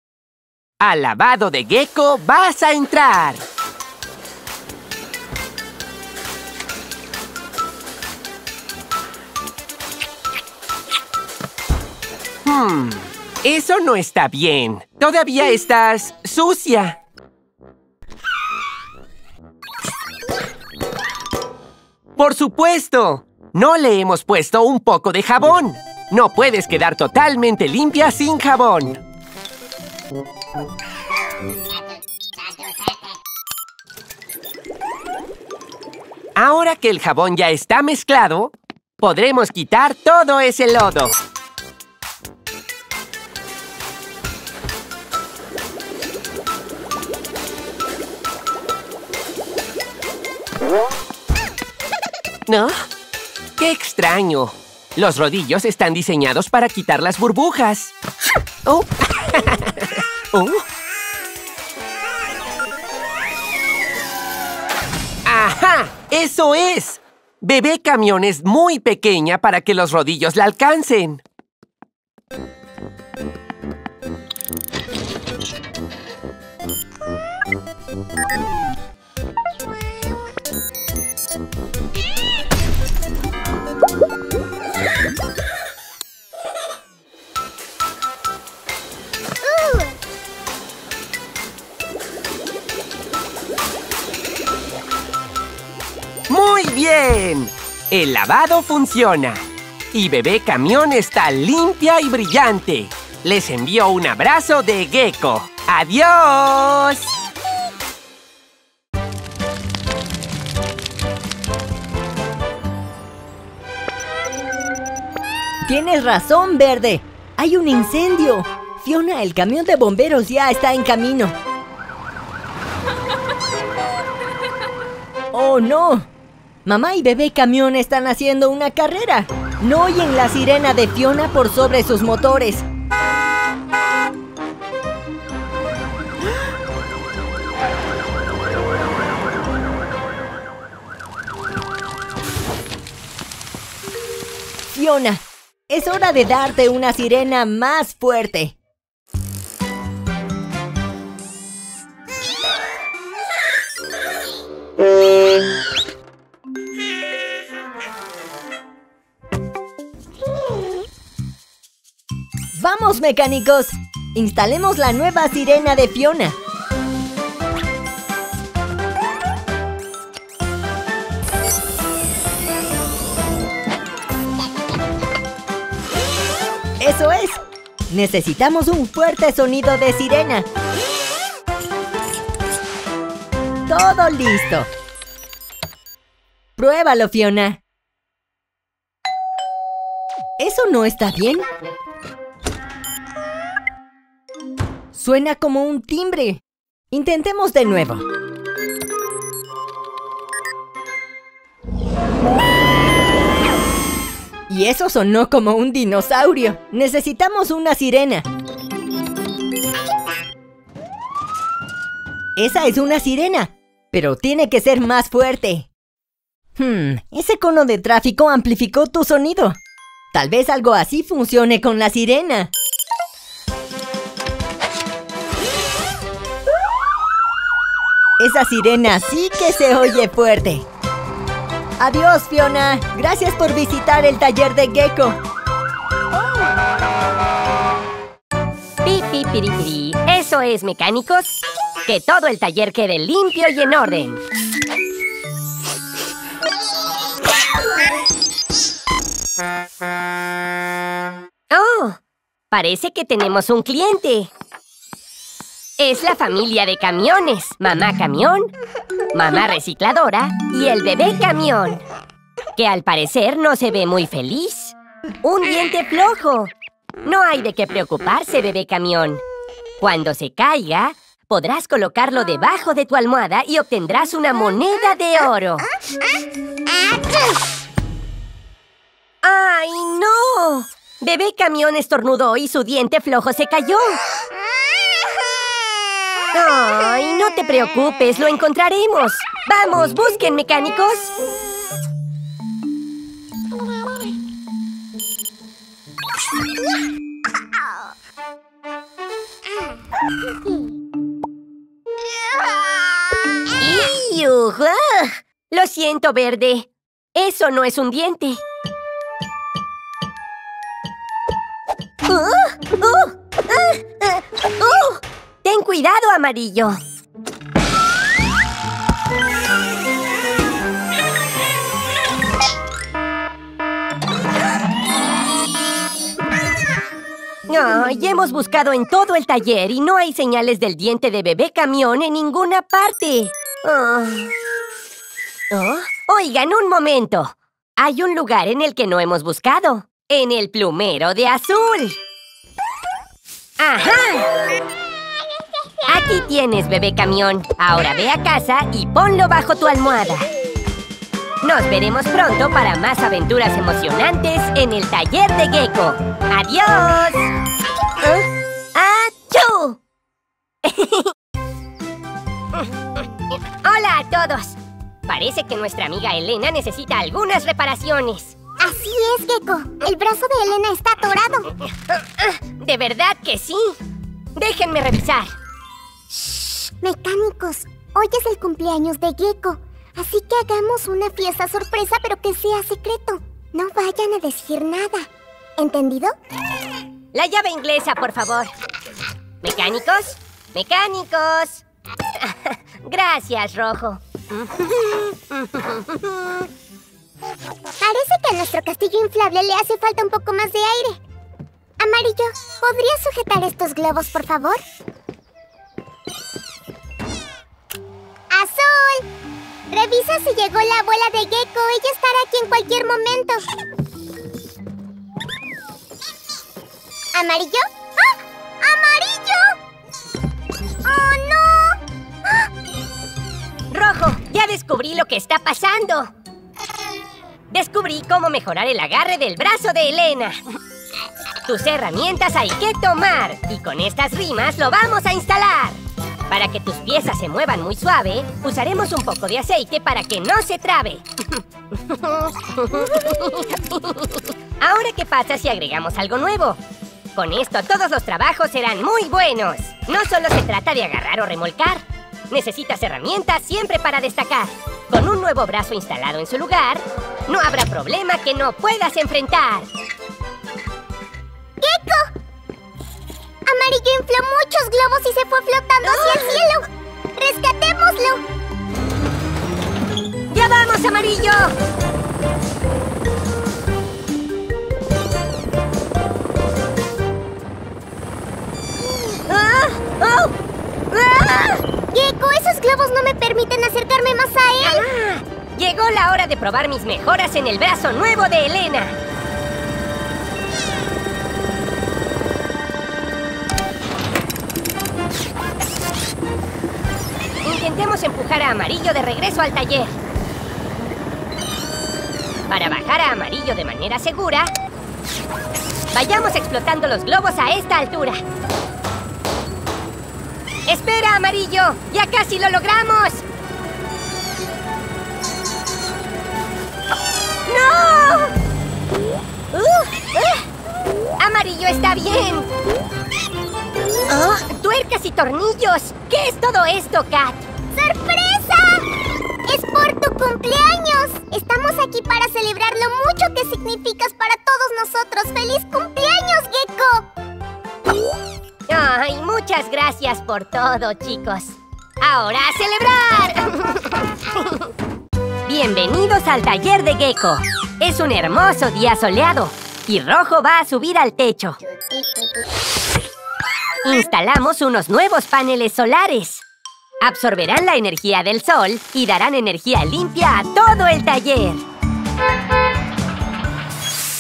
Al lavado de Gecko vas a entrar. Hmm. Eso no está bien. Todavía estás sucia. ¡Por supuesto! No le hemos puesto un poco de jabón. No puedes quedar totalmente limpia sin jabón. Ahora que el jabón ya está mezclado, podremos quitar todo ese lodo. ¿No? ¡Qué extraño! Los rodillos están diseñados para quitar las burbujas. Oh. Oh. ¡Ajá! ¡Eso es! Bebé camión es muy pequeña para que los rodillos la alcancen. ¡Muy bien! El lavado funciona. Y Bebé Camión está limpia y brillante. Les envío un abrazo de Gecko. ¡Adiós! Tienes razón, Verde. Hay un incendio. Fiona, el camión de bomberos ya está en camino. ¡Oh, no! Mamá y Bebé Camión están haciendo una carrera. No oyen la sirena de Fiona por sobre sus motores. Fiona, es hora de darte una sirena más fuerte. ¡Vamos, mecánicos! Instalemos la nueva sirena de Fiona. ¡Eso es! Necesitamos un fuerte sonido de sirena. ¡Todo listo! ¡Pruébalo, Fiona! ¿Eso no está bien? Suena como un timbre. Intentemos de nuevo. Y eso sonó como un dinosaurio. Necesitamos una sirena. Esa es una sirena, pero tiene que ser más fuerte. Hmm, ese cono de tráfico amplificó tu sonido. Tal vez algo así funcione con la sirena. Esa sirena sí que se oye fuerte. Adiós, Fiona. Gracias por visitar el taller de Gecko. Oh. Pi, pi, piri, piri. Eso es, mecánicos. Que todo el taller quede limpio y en orden. Oh, parece que tenemos un cliente. Es la familia de camiones. Mamá Camión, Mamá Recicladora y el Bebé Camión, que al parecer no se ve muy feliz. Un diente flojo. No hay de qué preocuparse, Bebé Camión. Cuando se caiga, podrás colocarlo debajo de tu almohada y obtendrás una moneda de oro. ¡Ay, no! Bebé Camión estornudó y su diente flojo se cayó. ¡Ay, no te preocupes! ¡Lo encontraremos! ¡Vamos, busquen, mecánicos! Lo siento, Verde. Eso no es un diente. ¡Oh! ¡Oh! ¡Ah! ¡Oh! ¡Ten cuidado, Amarillo! No, y hemos buscado en todo el taller y no hay señales del diente de Bebé Camión en ninguna parte. Oh. Oh. Oigan, un momento. Hay un lugar en el que no hemos buscado. En el plumero de Azul. ¡Ajá! Aquí tienes, Bebé Camión. Ahora ve a casa y ponlo bajo tu almohada. Nos veremos pronto para más aventuras emocionantes en el taller de Gecko. ¡Adiós! ¡Achú! ¡Hola a todos! Parece que nuestra amiga Elena necesita algunas reparaciones. Así es, Gecko. El brazo de Elena está atorado. De verdad que sí. Déjenme revisar. Shh, mecánicos, hoy es el cumpleaños de Gecko. Así que hagamos una fiesta sorpresa, pero que sea secreto. No vayan a decir nada. ¿Entendido? La llave inglesa, por favor. ¿Mecánicos? ¡Mecánicos! Gracias, Rojo. Parece que a nuestro castillo inflable le hace falta un poco más de aire. Amarillo, ¿podrías sujetar estos globos, por favor? ¡Azul! Revisa si llegó la abuela de Gecko. Ella estará aquí en cualquier momento. ¿Amarillo? ¡Ah! ¡Amarillo! ¡Oh, no! ¡Ah! Rojo, ya descubrí lo que está pasando. Descubrí cómo mejorar el agarre del brazo de Elena. Tus herramientas hay que tomar. Y con estas rimas lo vamos a instalar. Para que tus piezas se muevan muy suave, usaremos un poco de aceite para que no se trabe. Ahora, ¿qué pasa si agregamos algo nuevo? Con esto todos los trabajos serán muy buenos. No solo se trata de agarrar o remolcar. Necesitas herramientas siempre para destacar. Con un nuevo brazo instalado en su lugar, no habrá problema que no puedas enfrentar. ¡Gecko! Amarillo infló muchos globos y se fue flotando hacia el cielo. ¡Rescatémoslo! ¡Ya vamos, Amarillo! ¡Ah! ¡Oh! ¡Ah! Gecko, esos globos no me permiten acercarme más a él. Ah, llegó la hora de probar mis mejoras en el brazo nuevo de Elena. Intentemos empujar a Amarillo de regreso al taller. Para bajar a Amarillo de manera segura, vayamos explotando los globos a esta altura. ¡Espera, Amarillo! ¡Ya casi lo logramos! ¡No! Uh, uh. ¡Amarillo está bien! Oh, ¡tuercas y tornillos! ¿Qué es todo esto, Kat? ¡Sorpresa! ¡Es por tu cumpleaños! Estamos aquí para celebrar lo mucho que significas para todos nosotros. ¡Feliz cumpleaños, Gecko! ¡Ay, muchas gracias por todo, chicos! ¡Ahora a celebrar! Bienvenidos al taller de Gecko. Es un hermoso día soleado y Rojo va a subir al techo. Instalamos unos nuevos paneles solares. Absorberán la energía del sol y darán energía limpia a todo el taller.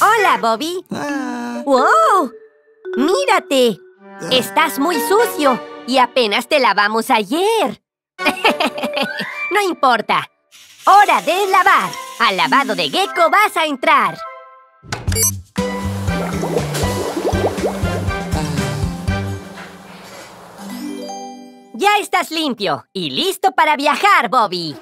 ¡Hola, Bobby! ¡Wow! ¡Mírate! Estás muy sucio y apenas te lavamos ayer. No importa. Hora de lavar. Al lavado de Gecko vas a entrar. Ya estás limpio y listo para viajar, Bobby.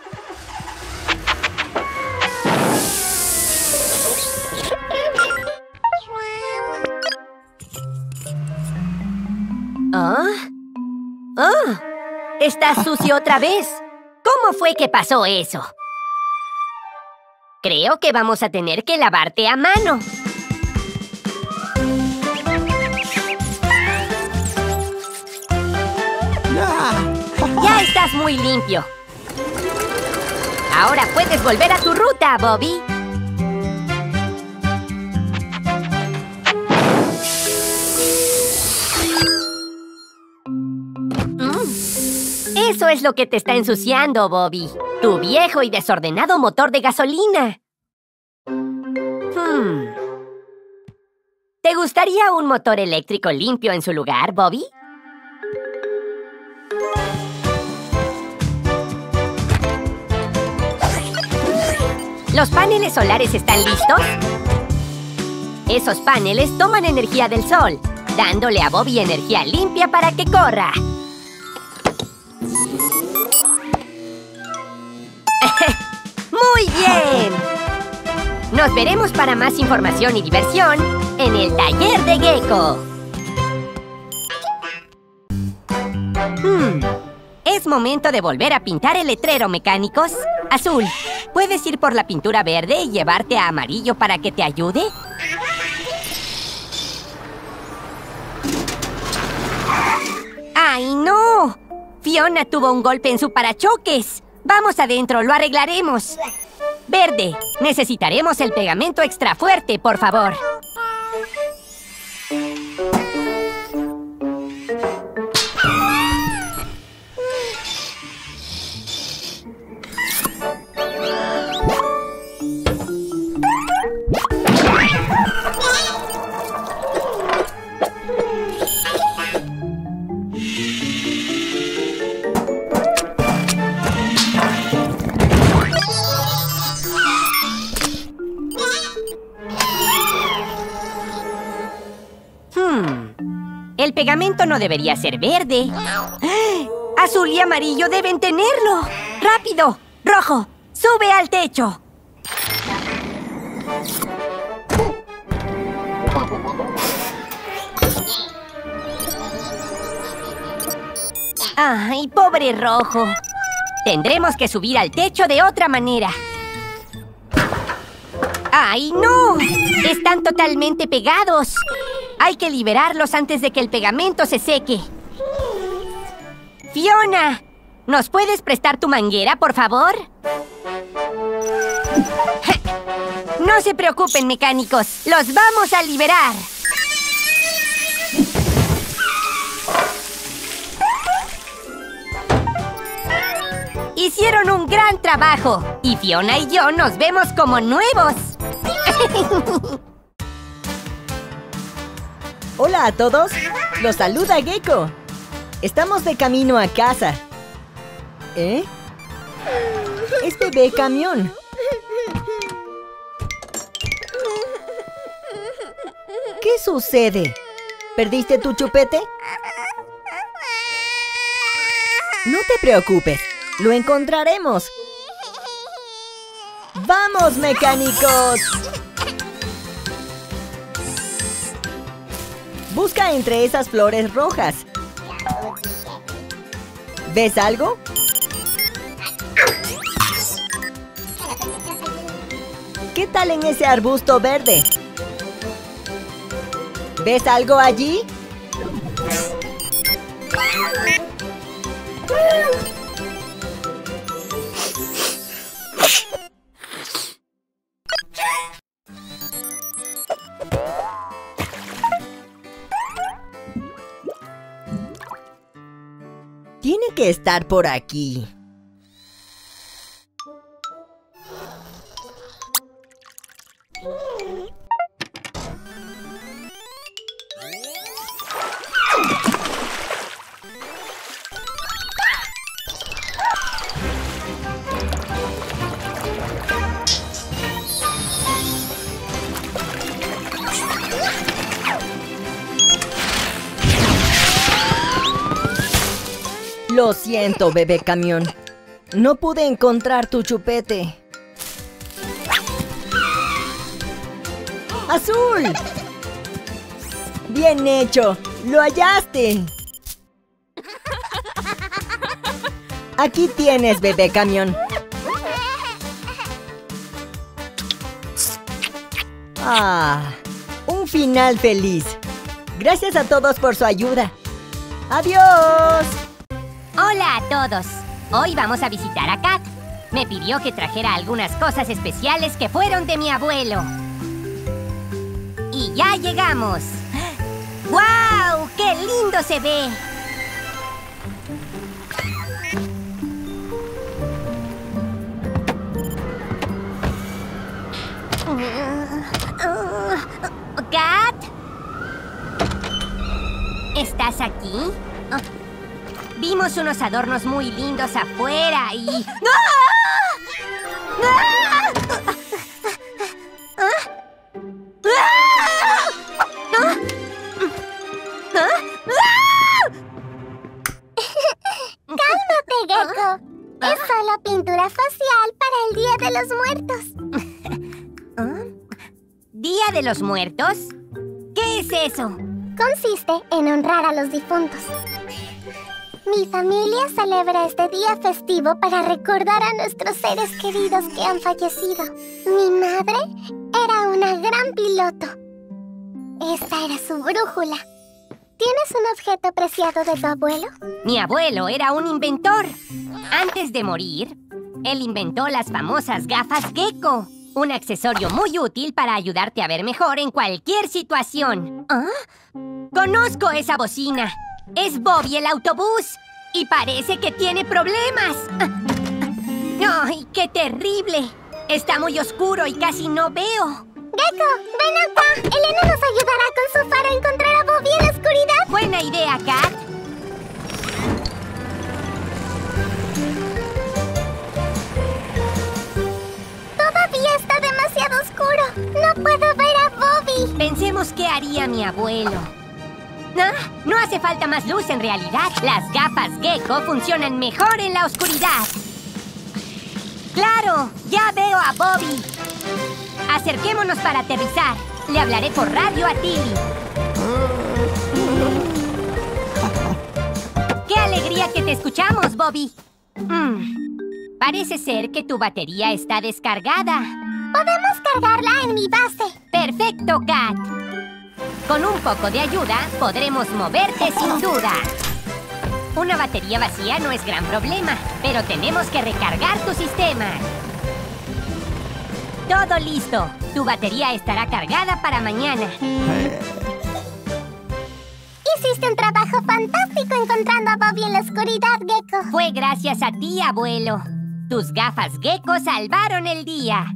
¿Ah? ¡Oh! ¡Estás sucio otra vez! ¿Cómo fue que pasó eso? Creo que vamos a tener que lavarte a mano. ¡Ya estás muy limpio! Ahora puedes volver a tu ruta, Bobby. Eso es lo que te está ensuciando, Bobby. Tu viejo y desordenado motor de gasolina. Hmm. ¿Te gustaría un motor eléctrico limpio en su lugar, Bobby? ¿Los paneles solares están listos? Esos paneles toman energía del sol, dándole a Bobby energía limpia para que corra. ¡Muy bien! Nos veremos para más información y diversión en el taller de Gecko. Hmm. Es momento de volver a pintar el letrero, mecánicos. Azul, ¿puedes ir por la pintura verde y llevarte a Amarillo para que te ayude? ¡Ay, no! Fiona tuvo un golpe en su parachoques. Vamos adentro, lo arreglaremos. Verde, necesitaremos el pegamento extra fuerte, por favor. El pegamento no debería ser verde. Azul y Amarillo deben tenerlo. ¡Rápido! Rojo, sube al techo. ¡Ay, pobre Rojo! Tendremos que subir al techo de otra manera. ¡Ay, no! Están totalmente pegados. Hay que liberarlos antes de que el pegamento se seque. ¡Fiona! ¿Nos puedes prestar tu manguera, por favor? No se preocupen, mecánicos. ¡Los vamos a liberar! Hicieron un gran trabajo. Y Fiona y yo nos vemos como nuevos. Hola a todos, los saluda Gecko. Estamos de camino a casa. ¿Eh? Es bebé camión. ¿Qué sucede? ¿Perdiste tu chupete? No te preocupes, lo encontraremos. ¡Vamos, mecánicos! Busca entre esas flores rojas. ¿Ves algo? ¿Qué tal en ese arbusto verde? ¿Ves algo allí? Tiene que estar por aquí. Lo siento, bebé camión. No pude encontrar tu chupete. ¡Azul! ¡Bien hecho! ¡Lo hallaste! Aquí tienes, bebé camión. ¡Ah! Un final feliz. Gracias a todos por su ayuda. ¡Adiós! Hola a todos. Hoy vamos a visitar a Kat. Me pidió que trajera algunas cosas especiales que fueron de mi abuelo. Y ya llegamos. ¡Guau! ¡Qué lindo se ve! ¿Kat? ¿Estás aquí? Vimos unos adornos muy lindos afuera y... ¡Ah! ¡Ah! de los muertos? ¿Qué es eso? Consiste en honrar a los difuntos. Mi familia celebra este día festivo para recordar a nuestros seres queridos que han fallecido. Mi madre era una gran piloto. Esta era su brújula. ¿Tienes un objeto preciado de tu abuelo? Mi abuelo era un inventor. Antes de morir, él inventó las famosas gafas Gecko. Un accesorio muy útil para ayudarte a ver mejor en cualquier situación. ¿Ah? Conozco esa bocina. Es Bobby el autobús y parece que tiene problemas. ¡Ay, qué terrible! Está muy oscuro y casi no veo. Gecko, ven acá. Elena nos ayudará con su faro a encontrar a Bobby en la oscuridad. Buena idea, Kat. Todavía está demasiado oscuro. No puedo ver a Bobby. Pensemos qué haría mi abuelo. Ah, no hace falta más luz en realidad. Las gafas Gecko funcionan mejor en la oscuridad. ¡Claro! ¡Ya veo a Bobby! Acerquémonos para aterrizar. Le hablaré por radio a Tilly. ¡Qué alegría que te escuchamos, Bobby! Mm, parece ser que tu batería está descargada. Podemos cargarla en mi base. ¡Perfecto, Kat! Con un poco de ayuda, podremos moverte sin duda. Una batería vacía no es gran problema, pero tenemos que recargar tu sistema. Todo listo. Tu batería estará cargada para mañana. Hiciste un trabajo fantástico encontrando a Bobby en la oscuridad, Gecko. Fue gracias a ti, abuelo. Tus gafas Gecko salvaron el día.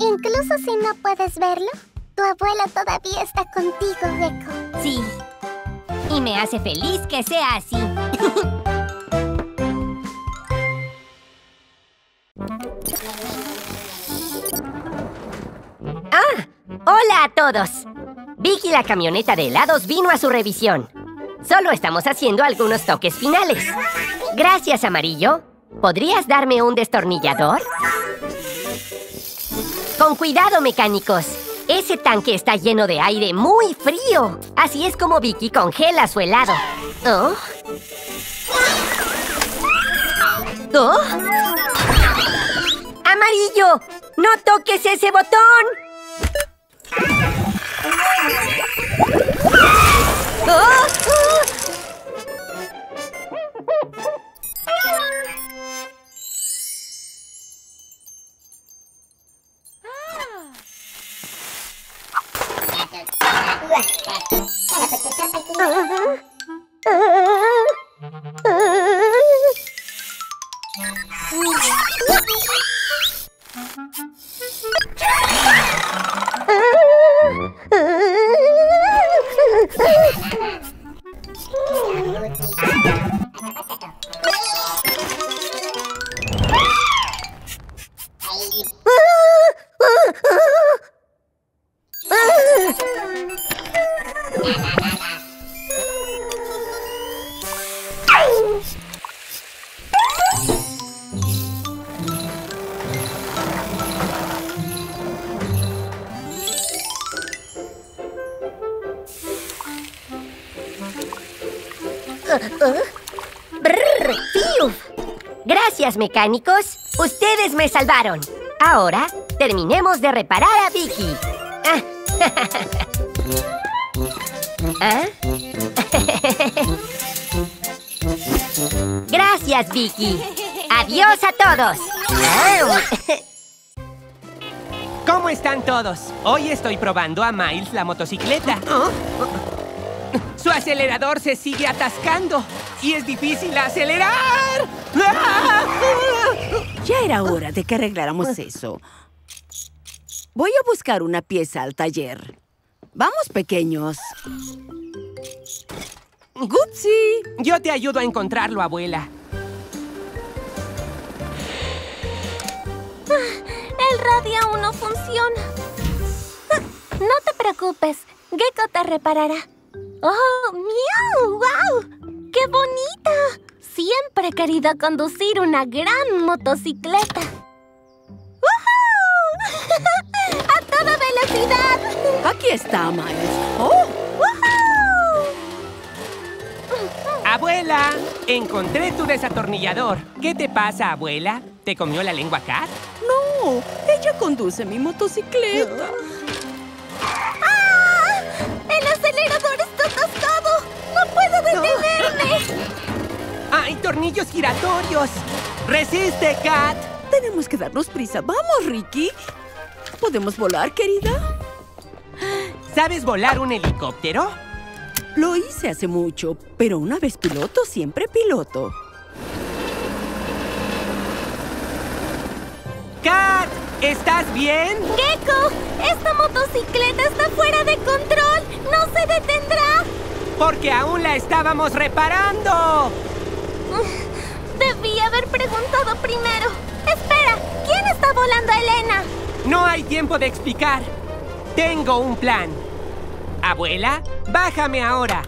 Incluso si no puedes verlo. Tu abuelo todavía está contigo, Gecko. Sí. Y me hace feliz que sea así. ¡Ah! ¡Hola a todos! Vicky, la camioneta de helados, vino a su revisión. Solo estamos haciendo algunos toques finales. Gracias, Amarillo. ¿Podrías darme un destornillador? Con cuidado, mecánicos. Ese tanque está lleno de aire muy frío. Así es como Vicky congela su helado. ¿Oh? ¿Oh? ¡Amarillo! ¡No toques ese botón! ¿Oh? Mecánicos, ustedes me salvaron. Ahora, terminemos de reparar a Vicky. Ah. ¿Ah? Gracias, Vicky. Adiós a todos. ¿Cómo están todos? Hoy estoy probando a Miles la motocicleta. ¿Oh? Su acelerador se sigue atascando y es difícil acelerar. Ya era hora de que arregláramos eso. Voy a buscar una pieza al taller. Vamos, pequeños. Gupsi, yo te ayudo a encontrarlo, abuela. El radio aún no funciona. No te preocupes, Gecko te reparará. ¡Oh, miau! ¡Wow! ¡Qué bonita! Siempre he querido conducir una gran motocicleta. ¡Woohoo! ¡A toda velocidad! Aquí está, Miles. ¡Oh! ¡Abuela! Encontré tu desatornillador. ¿Qué te pasa, abuela? ¿Te comió la lengua Kat? No, ella conduce mi motocicleta. ¡Ah! ¡El acelerador está atascado! ¡No puedo detenerme! ¡Hay tornillos giratorios! ¡Resiste, Kat! Tenemos que darnos prisa. ¡Vamos, Ricky! ¿Podemos volar, querida? ¿Sabes volar un helicóptero? Lo hice hace mucho, pero una vez piloto, siempre piloto. ¡Kat! ¿Estás bien? ¡Gecko! ¡Esta motocicleta está fuera de control! ¡No se detendrá! ¡Porque aún la estábamos reparando! Debí haber preguntado primero. ¡Espera! ¿Quién está volando a Elena? No hay tiempo de explicar. Tengo un plan. Abuela, bájame ahora.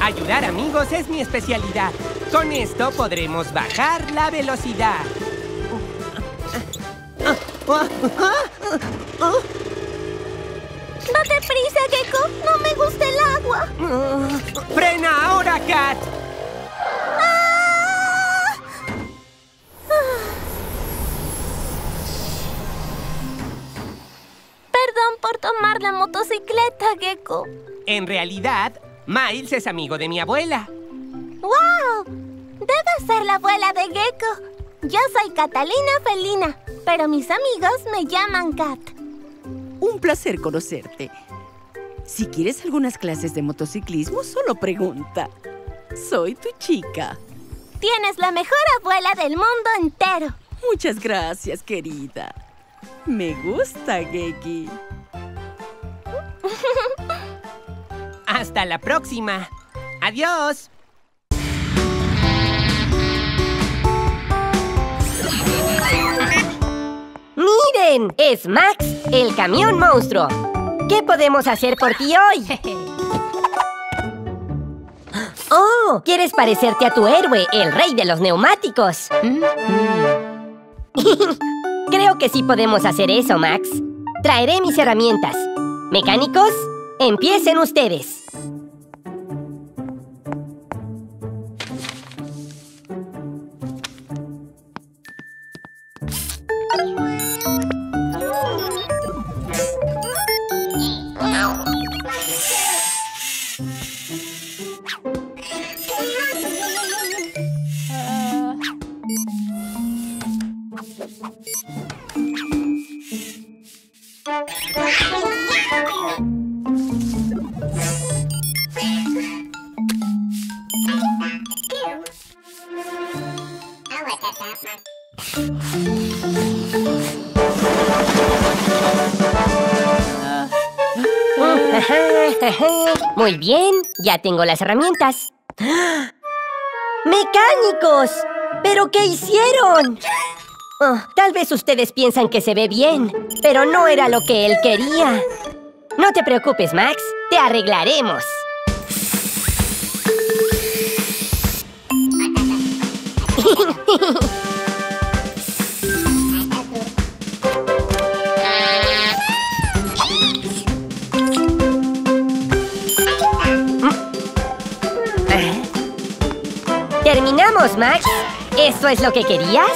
Ayudar amigos es mi especialidad. Con esto podremos bajar la velocidad. ¡Date prisa, Gecko! ¡No me gusta el agua! ¡Frena ahora, Kat! ¡Ah! Ah. Perdón por tomar la motocicleta, Gecko. En realidad, Miles es amigo de mi abuela. ¡Wow! Debe ser la abuela de Gecko. Yo soy Catalina Felina, pero mis amigos me llaman Kat. Un placer conocerte. Si quieres algunas clases de motociclismo, solo pregunta. Soy tu chica. Tienes la mejor abuela del mundo entero. Muchas gracias, querida. Me gusta, Geki. Hasta la próxima. Adiós. ¡Miren! ¡Es Max, el camión monstruo! ¿Qué podemos hacer por ti hoy? ¡Oh! ¿Quieres parecerte a tu héroe, el rey de los neumáticos? Creo que sí podemos hacer eso, Max. Traeré mis herramientas. Mecánicos, empiecen ustedes. Muy bien, ya tengo las herramientas. ¡Ah! ¡Mecánicos! ¿Pero qué hicieron? Oh, tal vez ustedes piensan que se ve bien, pero no era lo que él quería. No te preocupes, Max, te arreglaremos. ¿Terminamos, Max? ¿Esto es lo que querías?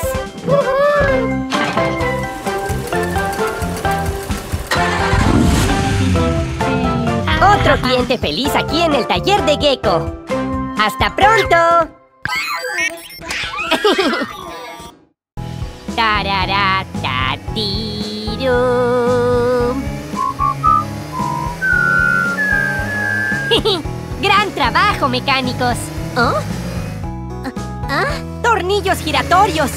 Otro cliente feliz aquí en el taller de Gecko. ¡Hasta pronto! ¡Gran trabajo, mecánicos! ¿Oh? ¿Ah? ¡Tornillos giratorios!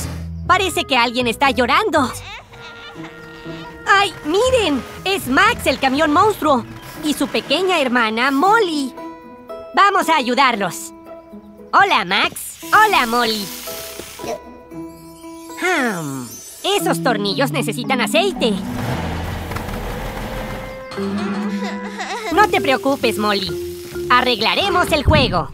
Parece que alguien está llorando. ¡Ay, miren! Es Max, el camión monstruo, y su pequeña hermana, Molly. Vamos a ayudarlos. Hola, Max. Hola, Molly. Hmm. Esos tornillos necesitan aceite. No te preocupes, Molly. Arreglaremos el juego.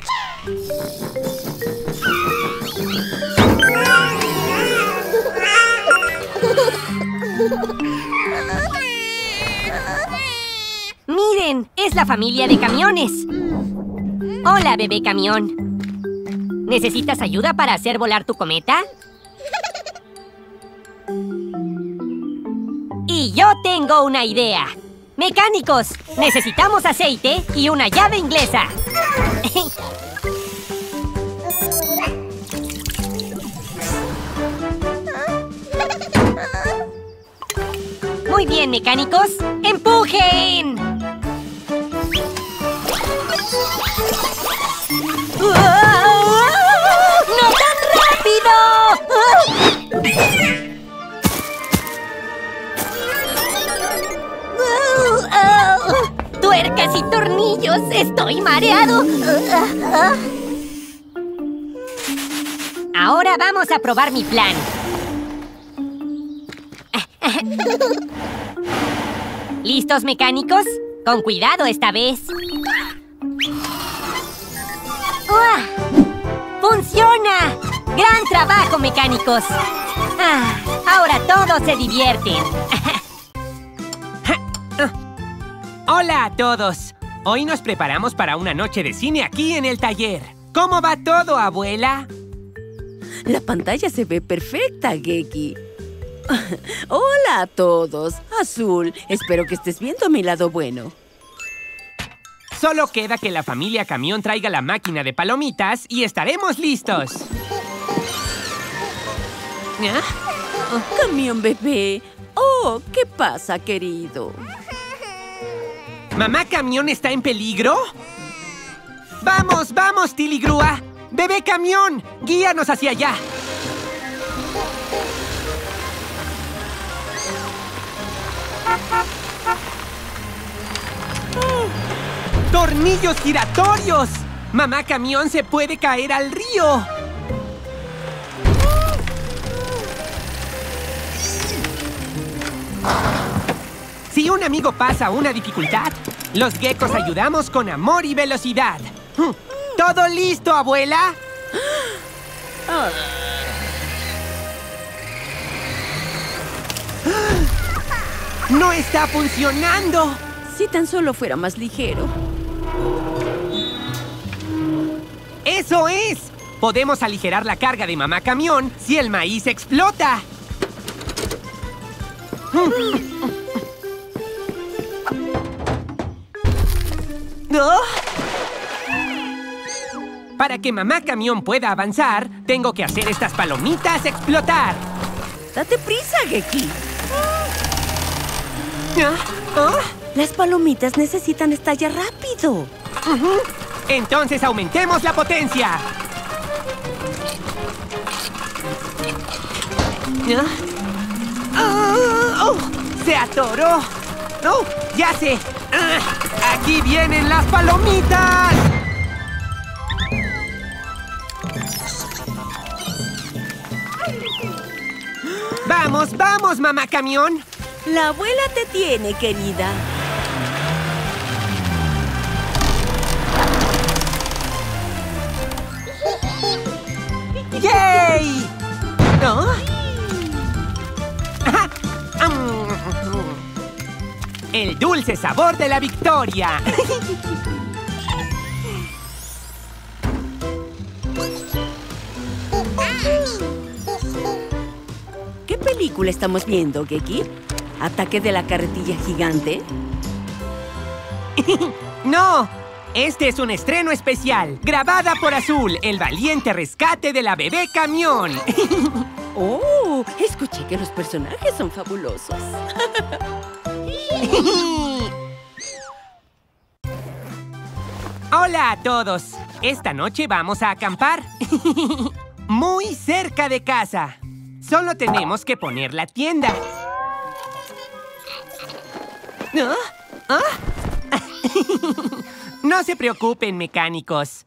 ¡Miren! ¡Es la familia de camiones! ¡Hola, bebé camión! ¿Necesitas ayuda para hacer volar tu cometa? Y yo tengo una idea. ¡Mecánicos! Necesitamos aceite y una llave inglesa. Muy bien, mecánicos. ¡Empujen! ¡No tan rápido! ¡Tuercas y tornillos! ¡Estoy mareado! Ahora vamos a probar mi plan. ¿Listos, mecánicos? Con cuidado esta vez. ¡Oh! ¡Funciona! ¡Gran trabajo, mecánicos! Ah, ahora todos se divierten. ¡Hola a todos! Hoy nos preparamos para una noche de cine aquí en el taller. ¿Cómo va todo, abuela? La pantalla se ve perfecta, Geki. ¡Hola a todos! Azul, espero que estés viendo mi lado bueno. Solo queda que la familia Camión traiga la máquina de palomitas y estaremos listos. ¿Ah? Oh, Camión bebé. Oh, ¿qué pasa, querido? ¿Mamá Camión está en peligro? ¡Vamos, vamos, Tilly Grúa! ¡Bebé Camión! ¡Guíanos hacia allá! ¡Oh! ¡Tornillos giratorios! ¡Mamá Camión se puede caer al río! Si un amigo pasa una dificultad, los geckos ayudamos con amor y velocidad. ¿Todo listo, abuela? ¡No está funcionando! Si tan solo fuera más ligero. ¡Eso es! Podemos aligerar la carga de mamá camión si el maíz explota. ¿No? Para que mamá camión pueda avanzar, tengo que hacer estas palomitas explotar. ¡Date prisa, Geki! ¿Ah? ¿Ah? Las palomitas necesitan estallar rápido. Uh-huh. Entonces aumentemos la potencia. ¿Ah? Oh, oh, ¡se atoró! ¡No! Oh, ¡ya sé! ¡Ah! ¡Aquí vienen las palomitas! ¡Vamos, vamos, mamá camión! La abuela te tiene, querida. ¡Yay! ¿No? Ajá. El dulce sabor de la victoria. ¿Qué película estamos viendo, Geki? ¿Ataque de la carretilla gigante? ¡No! Este es un estreno especial, grabada por Azul, el valiente rescate de la bebé camión. ¡Oh! Escuché que los personajes son fabulosos. Hola a todos. Esta noche vamos a acampar muy cerca de casa. Solo tenemos que poner la tienda. ¿Ah? ¿Ah? No se preocupen, mecánicos.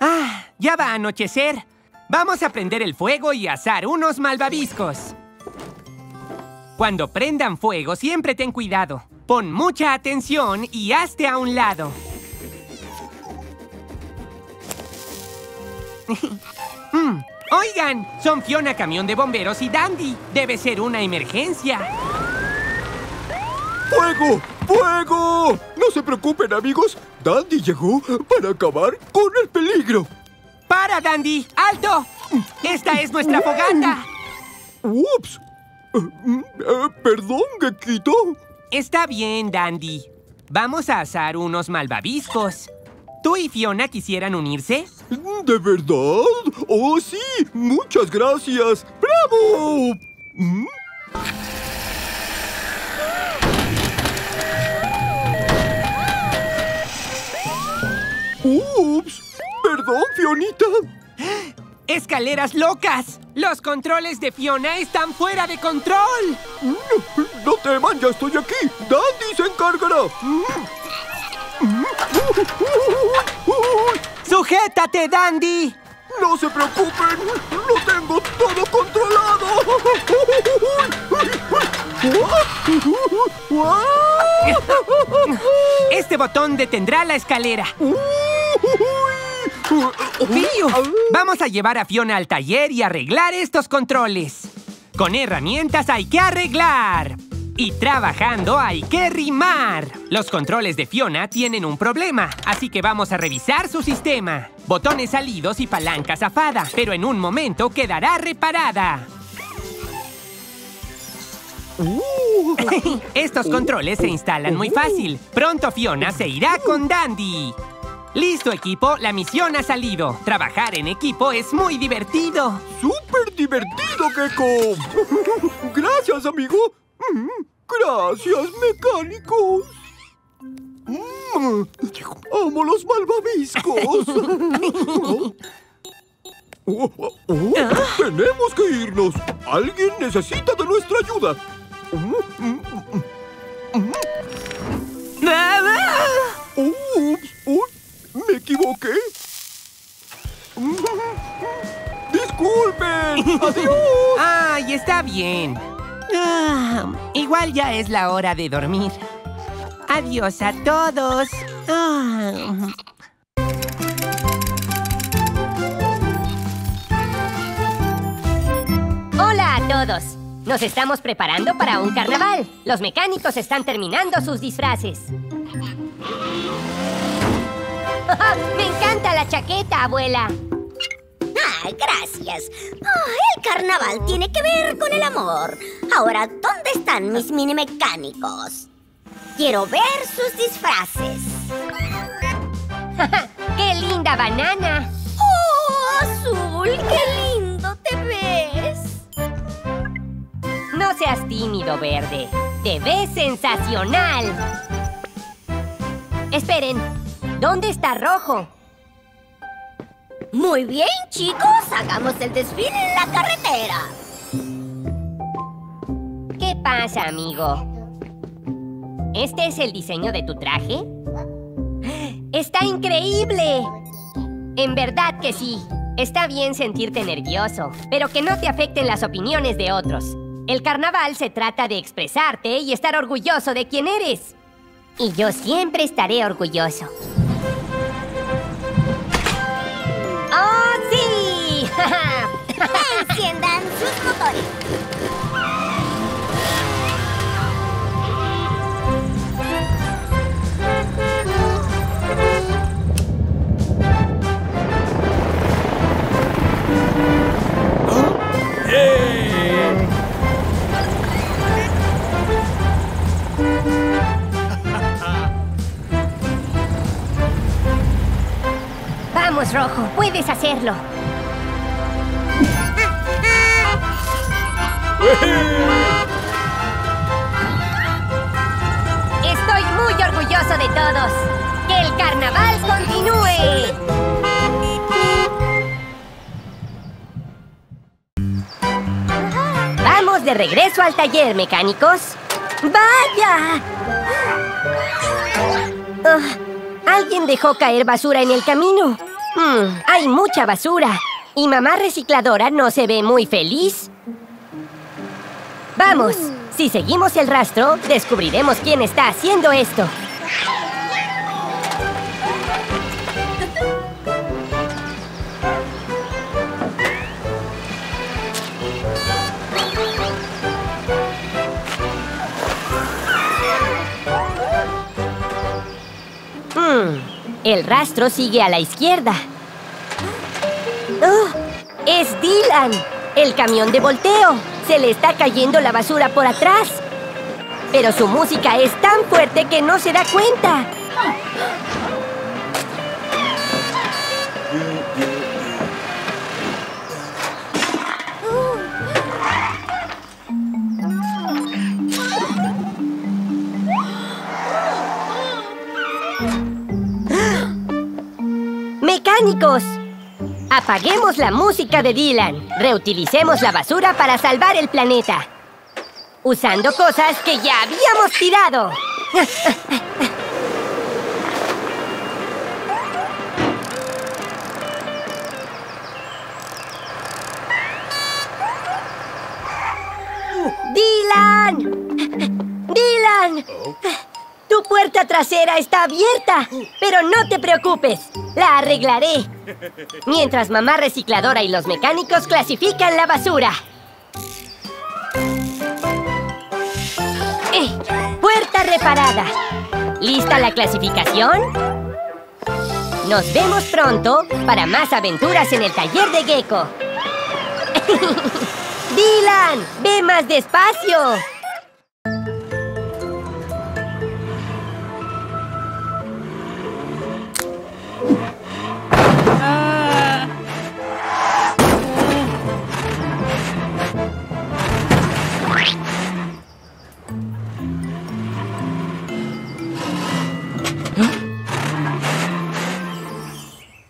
Ah, ya va a anochecer. Vamos a prender el fuego y asar unos malvaviscos. Cuando prendan fuego, siempre ten cuidado. Pon mucha atención y hazte a un lado. Mm. Oigan, son Fiona, camión de bomberos y Dandy. Debe ser una emergencia. ¡Fuego! ¡Fuego! No se preocupen, amigos. Dandy llegó para acabar con el peligro. ¡Para, Dandy! ¡Alto! ¡Esta es nuestra fogata! ¡Ups! Eh, eh, perdón, Gequito. Está bien, Dandy. Vamos a asar unos malvaviscos. ¿Tú y Fiona quisieran unirse? ¿De verdad? ¡Oh, sí! ¡Muchas gracias! ¡Bravo! ¿Mm? ¡Ups! ¡Perdón, Fionita! ¡Escaleras locas! ¡Los controles de Fiona están fuera de control! ¡No, no teman! ¡Ya estoy aquí! ¡Dandy se encargará! ¡Sujétate, Dandy! ¡No se preocupen! ¡Lo tengo todo controlado! Este botón detendrá la escalera. ¡Fío! Vamos a llevar a Fiona al taller y arreglar estos controles. Con herramientas hay que arreglar. Y trabajando hay que rimar. Los controles de Fiona tienen un problema, así que vamos a revisar su sistema. Botones salidos y palanca zafada, pero en un momento quedará reparada. Uh. Estos uh. controles se instalan muy fácil. Pronto Fiona se irá con Dandy. ¡Listo, equipo! La misión ha salido. Trabajar en equipo es muy divertido. ¡Súper divertido, Gecko! ¡Gracias, amigo! ¡Gracias, mecánicos! ¡Amo los malvaviscos! Oh, oh, oh. ¿Ah? ¡Tenemos que irnos! ¡Alguien necesita de nuestra ayuda! ¡Ups! ¡Ups! ¿Me equivoqué? ¡Disculpen! ¡Adiós! ¡Ay, está bien! Ah, igual ya es la hora de dormir. ¡Adiós a todos! Ah. ¡Hola a todos! Nos estamos preparando para un carnaval. Los mecánicos están terminando sus disfraces. Oh, ¡me encanta la chaqueta, abuela! ¡Ay, gracias! Oh, el carnaval tiene que ver con el amor. Ahora, ¿dónde están mis mini mecánicos? Quiero ver sus disfraces. ¡Qué linda banana! ¡Oh, Azul! ¡Qué lindo te ves! No seas tímido, Verde. ¡Te ves sensacional! Esperen. ¿Dónde está Rojo? Muy bien, chicos. Hagamos el desfile en la carretera. ¿Qué pasa, amigo? ¿Este es el diseño de tu traje? ¡Está increíble! En verdad que sí. Está bien sentirte nervioso, pero que no te afecten las opiniones de otros. El carnaval se trata de expresarte y estar orgulloso de quién eres. Y yo siempre estaré orgulloso. ¡Oh, sí! ¡Enciendan sus motores! ¿Oh? ¡Eh! Vamos, Rojo, puedes hacerlo. Estoy muy orgulloso de todos. ¡Que el carnaval continúe! Vamos de regreso al taller, mecánicos. ¡Vaya! Oh, alguien dejó caer basura en el camino. Hmm, hay mucha basura. Y mamá recicladora no se ve muy feliz. Vamos, si seguimos el rastro, descubriremos quién está haciendo esto. El rastro sigue a la izquierda. ¡Oh! ¡Es Dylan! ¡El camión de volteo! ¡Se le está cayendo la basura por atrás! Pero su música es tan fuerte que no se da cuenta. ¡Mecánicos! Apaguemos la música de Dylan. Reutilicemos la basura para salvar el planeta. Usando cosas que ya habíamos tirado. ¡Dylan! ¡Dylan! Tu puerta trasera está abierta, pero no te preocupes. La arreglaré. Mientras mamá recicladora y los mecánicos clasifican la basura. Eh, puerta reparada. ¿Lista la clasificación? Nos vemos pronto para más aventuras en el taller de Gecko. ¡Dylan! ¡Ve más despacio!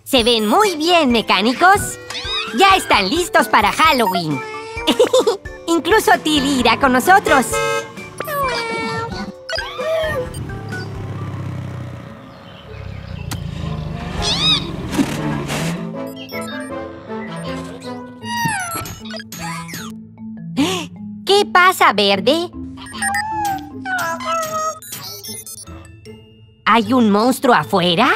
Se ven muy bien, mecánicos. Ya están listos para Halloween. Incluso Tilly irá con nosotros. ¿Qué pasa, Verde? ¿Hay un monstruo afuera?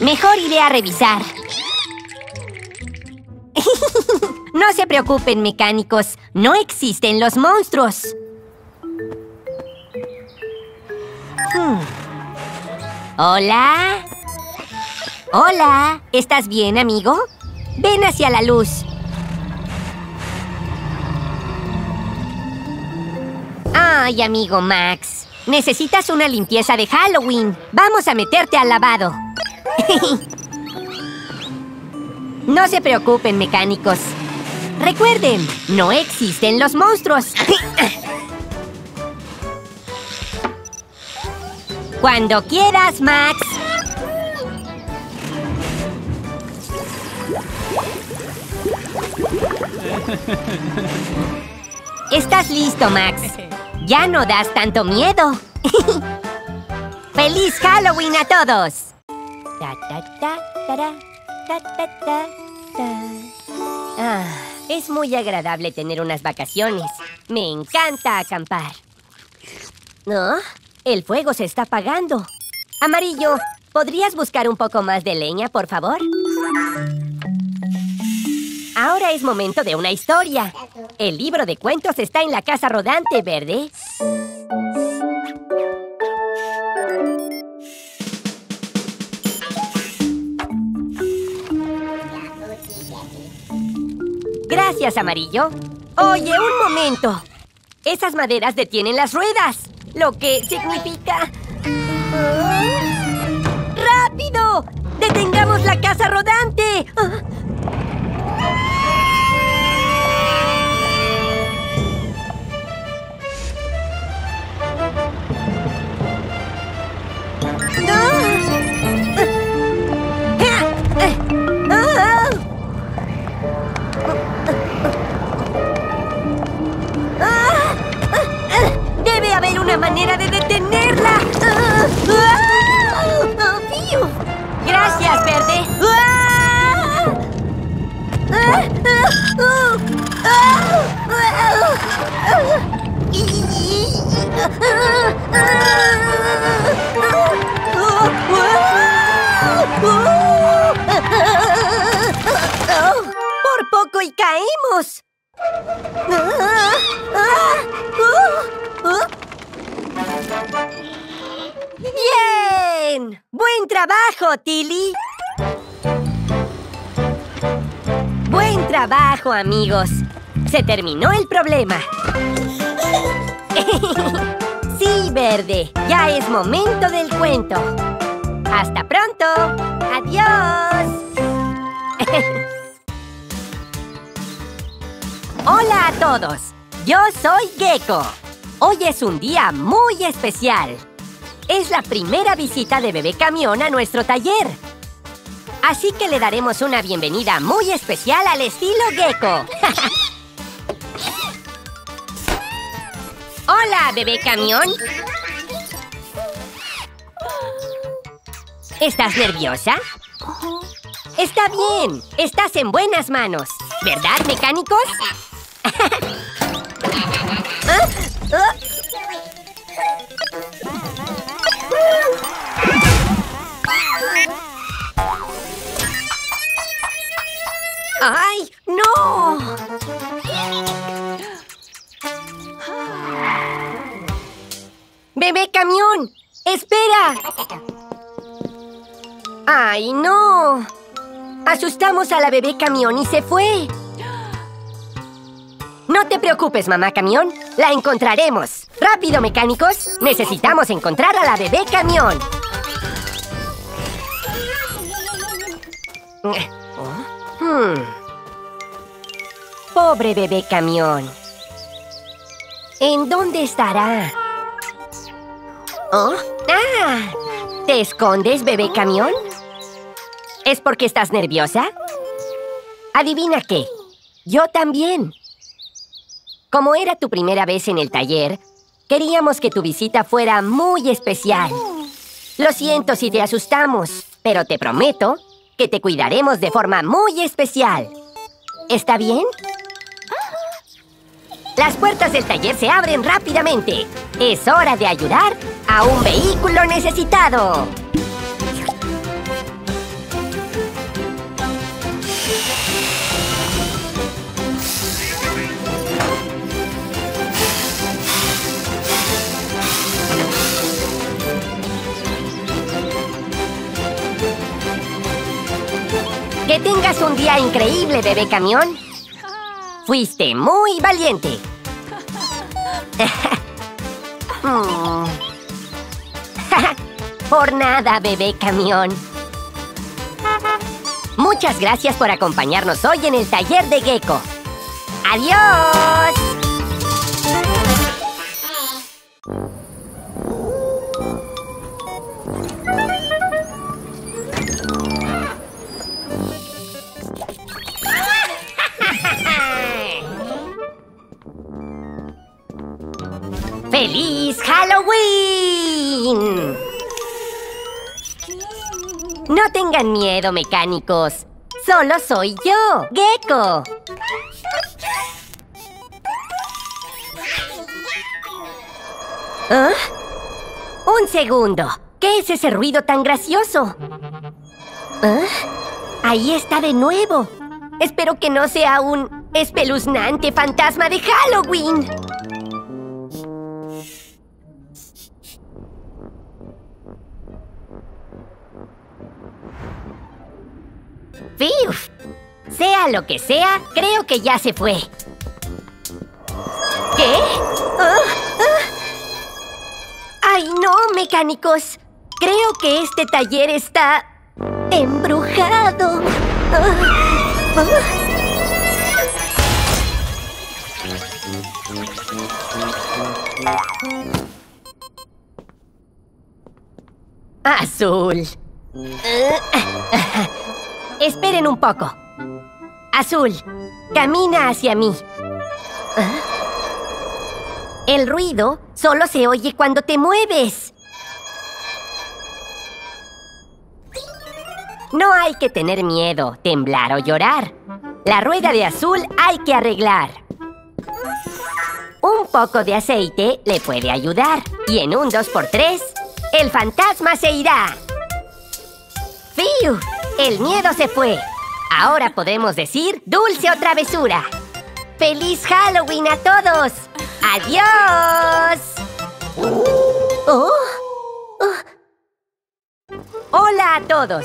Mejor iré a revisar. No se preocupen, mecánicos. No existen los monstruos. Hmm. Hola. Hola. ¿Estás bien, amigo? Ven hacia la luz. Ay, amigo Max. Necesitas una limpieza de Halloween. Vamos a meterte al lavado. No se preocupen, mecánicos. Recuerden, no existen los monstruos. Cuando quieras, Max. Estás listo, Max. Ya no das tanto miedo. ¡Feliz Halloween a todos! Ta, ta, ta, ta, ta, ta, ta, ta. Ah, es muy agradable tener unas vacaciones. Me encanta acampar. ¿No? Oh, el fuego se está apagando. Amarillo, ¿podrías buscar un poco más de leña, por favor? Ahora es momento de una historia. El libro de cuentos está en la casa rodante, Verde. Gracias, Amarillo. Oye, un momento. Esas maderas detienen las ruedas, lo que significa... ¡Rápido! ¡Detengamos la casa rodante! Una manera de detenerla. Gracias, Verde. caímos! ¡Ah! ¡Ah! ¡Uh! ¡Uh! ¡Bien! ¡Buen trabajo, Tilly! ¡Buen trabajo, amigos! ¡Se terminó el problema! ¡Sí, Verde! ¡Ya es momento del cuento! ¡Hasta pronto! ¡Adiós! ¡Hola a todos! Yo soy Gecko. Hoy es un día muy especial. Es la primera visita de Bebé Camión a nuestro taller. Así que le daremos una bienvenida muy especial al estilo Gecko. ¡Hola, Bebé Camión! ¿Estás nerviosa? Está bien. Estás en buenas manos. ¿Verdad, mecánicos? ¿Ah? ¿Ah? ¡Ay, no! ¡Bebé Camión! ¡Espera! ¡Ay, no! Asustamos a la Bebé Camión y se fue. No te preocupes, Mamá Camión. La encontraremos. Rápido, mecánicos. Necesitamos encontrar a la Bebé Camión. Hmm. Pobre Bebé Camión. ¿En dónde estará? ¿Oh? ¡Ah! ¿Te escondes, Bebé Camión? ¿Es porque estás nerviosa? Adivina qué. Yo también. Como era tu primera vez en el taller, queríamos que tu visita fuera muy especial. Lo siento si te asustamos, pero te prometo que te cuidaremos de forma muy especial. ¿Está bien? Las puertas del taller se abren rápidamente. Es hora de ayudar a un vehículo necesitado. ¡Que tengas un día increíble, Bebé Camión! ¡Fuiste muy valiente! Por nada, Bebé Camión. Muchas gracias por acompañarnos hoy en el taller de Gecko. ¡Adiós! ¡Feliz Halloween! No tengan miedo, mecánicos. Solo soy yo, Gecko. ¿Ah? Un segundo. ¿Qué es ese ruido tan gracioso? ¿Ah? Ahí está de nuevo. Espero que no sea un espeluznante fantasma de Halloween. ¡Fiuf! Sea lo que sea, creo que ya se fue. ¿Qué? ¿Ah? ¿Ah? ¡Ay, no, mecánicos! Creo que este taller está embrujado. ¿Ah? ¿Ah? Azul. Esperen un poco. Azul, camina hacia mí. ¿Ah? El ruido solo se oye cuando te mueves. No hay que tener miedo, temblar o llorar. La rueda de Azul hay que arreglar. Un poco de aceite le puede ayudar. Y en un dos por tres, el fantasma se irá. ¡Fiu! El miedo se fue. Ahora podemos decir dulce o travesura. ¡Feliz Halloween a todos! ¡Adiós! Oh. Oh. ¡Hola a todos!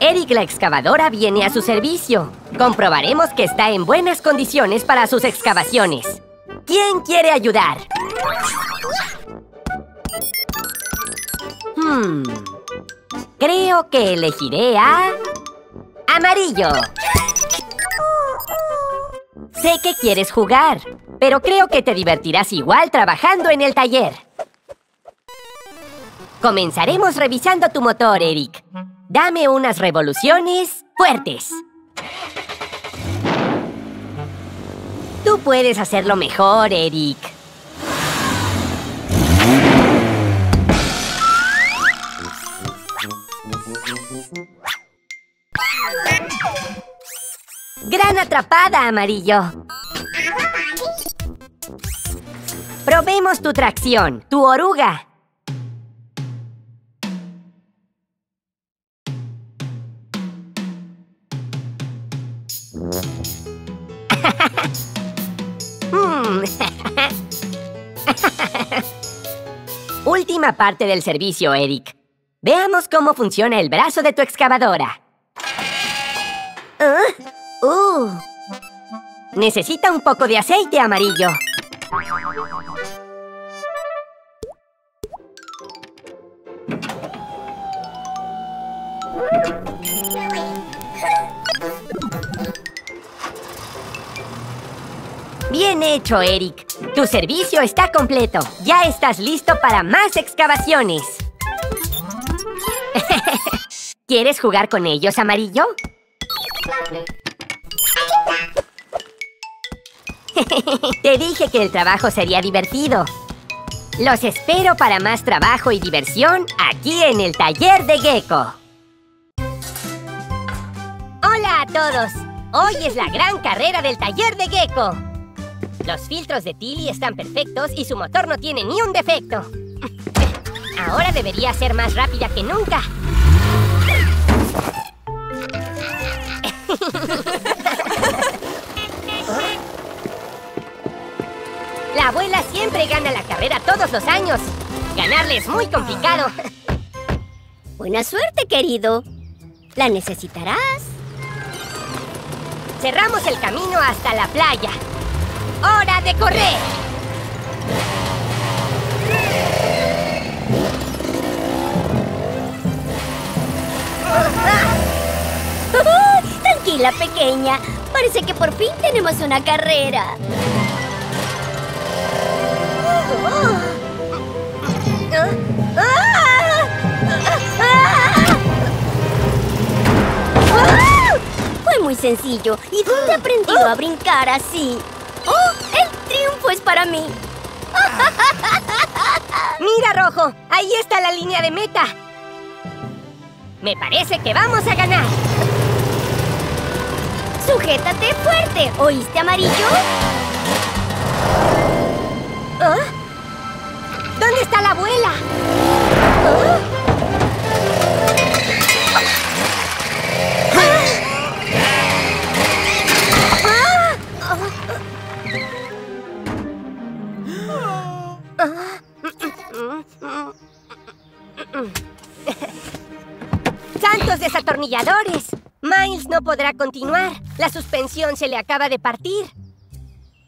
Eric la excavadora viene a su servicio. Comprobaremos que está en buenas condiciones para sus excavaciones. ¿Quién quiere ayudar? Hmm. Creo que elegiré a... Amarillo. Sé que quieres jugar, pero creo que te divertirás igual trabajando en el taller. Comenzaremos revisando tu motor, Eric. Dame unas revoluciones fuertes. Tú puedes hacerlo mejor, Eric. ¡Gran atrapada, Amarillo! Probemos tu tracción, tu oruga. Última parte del servicio, Eric. Veamos cómo funciona el brazo de tu excavadora. ¿Eh? Uh, necesita un poco de aceite, Amarillo. Bien hecho, Eric. Tu servicio está completo. Ya estás listo para más excavaciones. ¿Quieres jugar con ellos, Amarillo? Te dije que el trabajo sería divertido. Los espero para más trabajo y diversión aquí en el taller de Gecko. ¡Hola a todos! Hoy es la gran carrera del taller de Gecko. Los filtros de Tilly están perfectos y su motor no tiene ni un defecto. Ahora debería ser más rápida que nunca. La abuela siempre gana la carrera todos los años. Ganarle es muy complicado. Buena suerte, querido. La necesitarás. Cerramos el camino hasta la playa. ¡Hora de correr! ¡Ah! Tranquila, pequeña. Parece que por fin tenemos una carrera. Fue muy sencillo. ¿Y dónde aprendió a brincar así? ¡Oh! ¡El triunfo es para mí! Mira, Rojo. Ahí está la línea de meta. Me parece que vamos a ganar. Sujétate fuerte. ¿Oíste, Amarillo? ¿Ah? ¿Dónde está la abuela? ¿Ah? ¿Ah? ¿Ah? ¿Ah? ¡Santos desatornilladores! Miles no podrá continuar. La suspensión se le acaba de partir.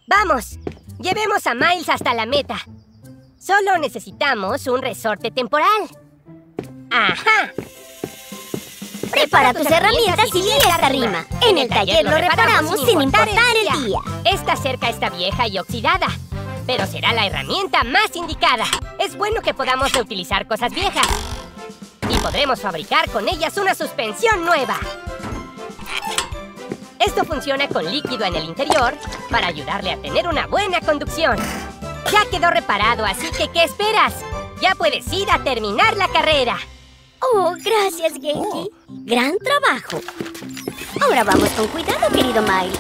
¡Vamos! Llevemos a Miles hasta la meta. Solo necesitamos un resorte temporal. ¡Ajá! Prepara, Prepara tus, tus herramientas y viene esta rima. En el taller lo reparamos sin importar, importar el día. Esta cerca está vieja y oxidada, pero será la herramienta más indicada. Es bueno que podamos reutilizar cosas viejas. Y podremos fabricar con ellas una suspensión nueva. Esto funciona con líquido en el interior para ayudarle a tener una buena conducción. Ya quedó reparado, así que ¿qué esperas? Ya puedes ir a terminar la carrera. Oh, gracias, Geki. Oh. Gran trabajo. Ahora vamos con cuidado, querido Miles.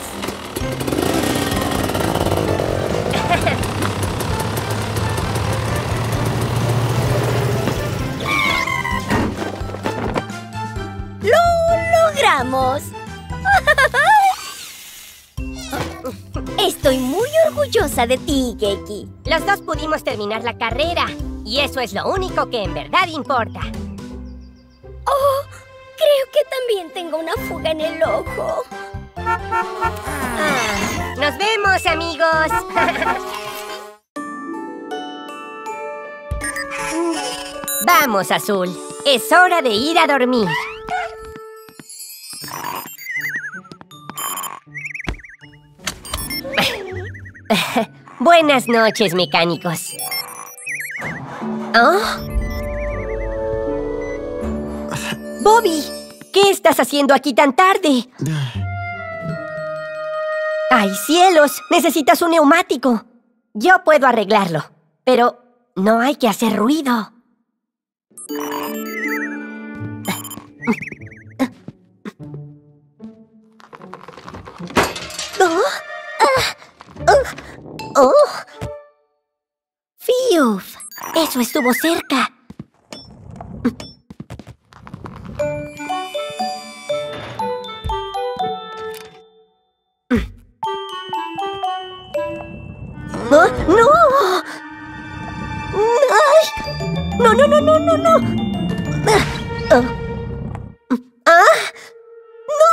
¡Lo logramos! Estoy muy orgullosa de ti, Geki. Los dos pudimos terminar la carrera. Y eso es lo único que en verdad importa. Oh, creo que también tengo una fuga en el ojo. Ah, ¡nos vemos, amigos! Vamos, Azul. Es hora de ir a dormir. Buenas noches, mecánicos. ¿Oh? Bobby, ¿qué estás haciendo aquí tan tarde? ¡Ay, cielos! Necesitas un neumático. Yo puedo arreglarlo, pero no hay que hacer ruido. ¿Oh? ¡Oh! ¡Oh! ¡Fiuf! ¡Eso estuvo cerca! ¿Oh? ¡No! ¡Ay! ¡No, no, no, no, no, no! ¡Ah! ¡No! ¡No!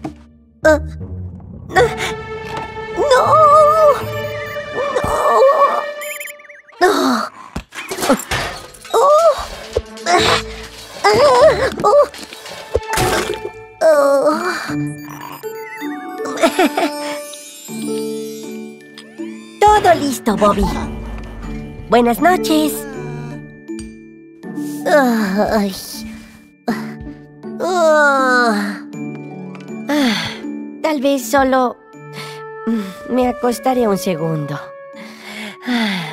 ¡No! Todo listo, Bobby. Buenas noches. Ay. Oh. Ah. Tal vez solo me acostaré un segundo. ¡Ah!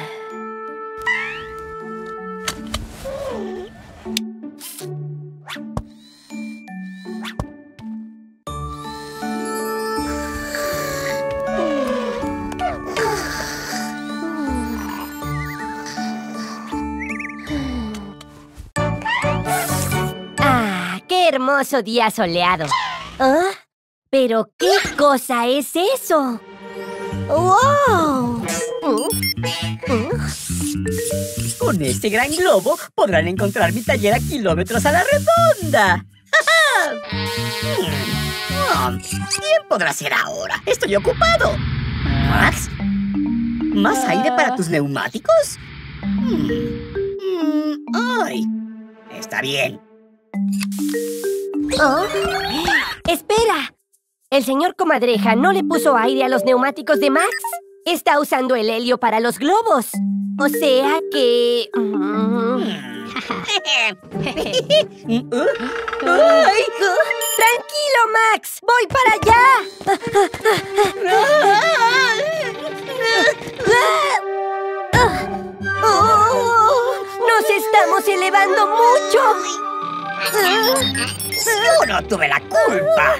¡Qué hermoso día soleado! ¿Ah? ¿Pero qué cosa es eso? ¡Wow! Con este gran globo podrán encontrar mi taller a kilómetros a la redonda. ¿Quién podrá ser ahora? Estoy ocupado. ¿Max? ¿Más aire para tus neumáticos? ¡Ay! Está bien. Oh. ¡Espera! El señor Comadreja no le puso aire a los neumáticos de Max. Está usando el helio para los globos. O sea que... ¡Tranquilo, Max! ¡Voy para allá! ¡Nos estamos elevando mucho! ¡Yo no tuve la culpa!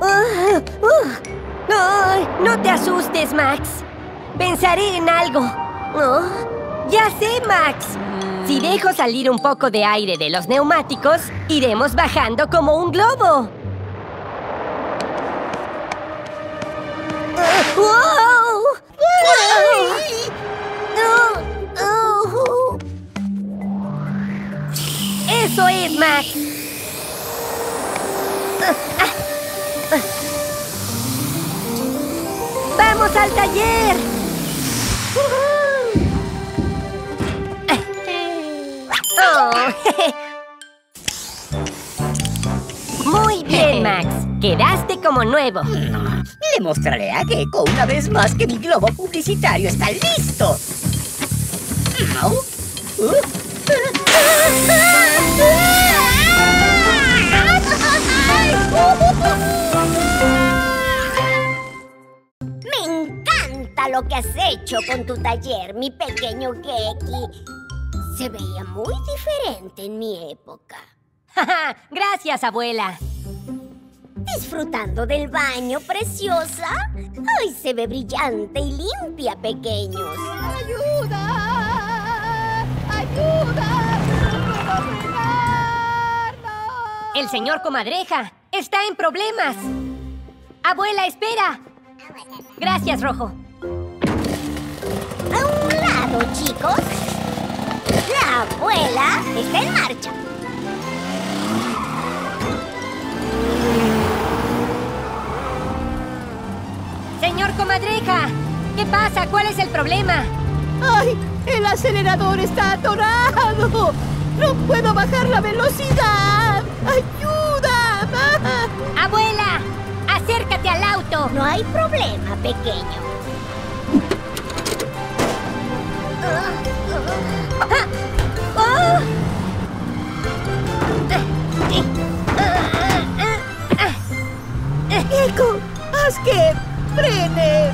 Uh, uh. Ay, no te asustes, Max. Pensaré en algo. Oh, ya sé, Max. Si dejo salir un poco de aire de los neumáticos, iremos bajando como un globo. Uh, wow. uh, uh, uh. ¡Eso es, Max! Uh, ah. ¡Vamos al taller! Oh. Muy bien, Max. Quedaste como nuevo. Le mostraré a Gecko una vez más que mi globo publicitario está listo. Lo que has hecho con tu taller, mi pequeño Geki. Se veía muy diferente en mi época. Gracias, abuela. Disfrutando del baño, preciosa. Ay, se ve brillante y limpia, pequeños. ¡Ayuda! ¡Ayuda! El señor Comadreja está en problemas. Abuela, espera. Gracias, Rojo. A un lado, chicos. La abuela está en marcha. Señor Comadreja, ¿qué pasa? ¿Cuál es el problema? ¡Ay! ¡El acelerador está atorado! ¡No puedo bajar la velocidad! ¡Ayuda! ¡Mamá! ¡Abuela! ¡Acércate al auto! No hay problema, pequeño. ¡Gecko! ¡Haz que frene!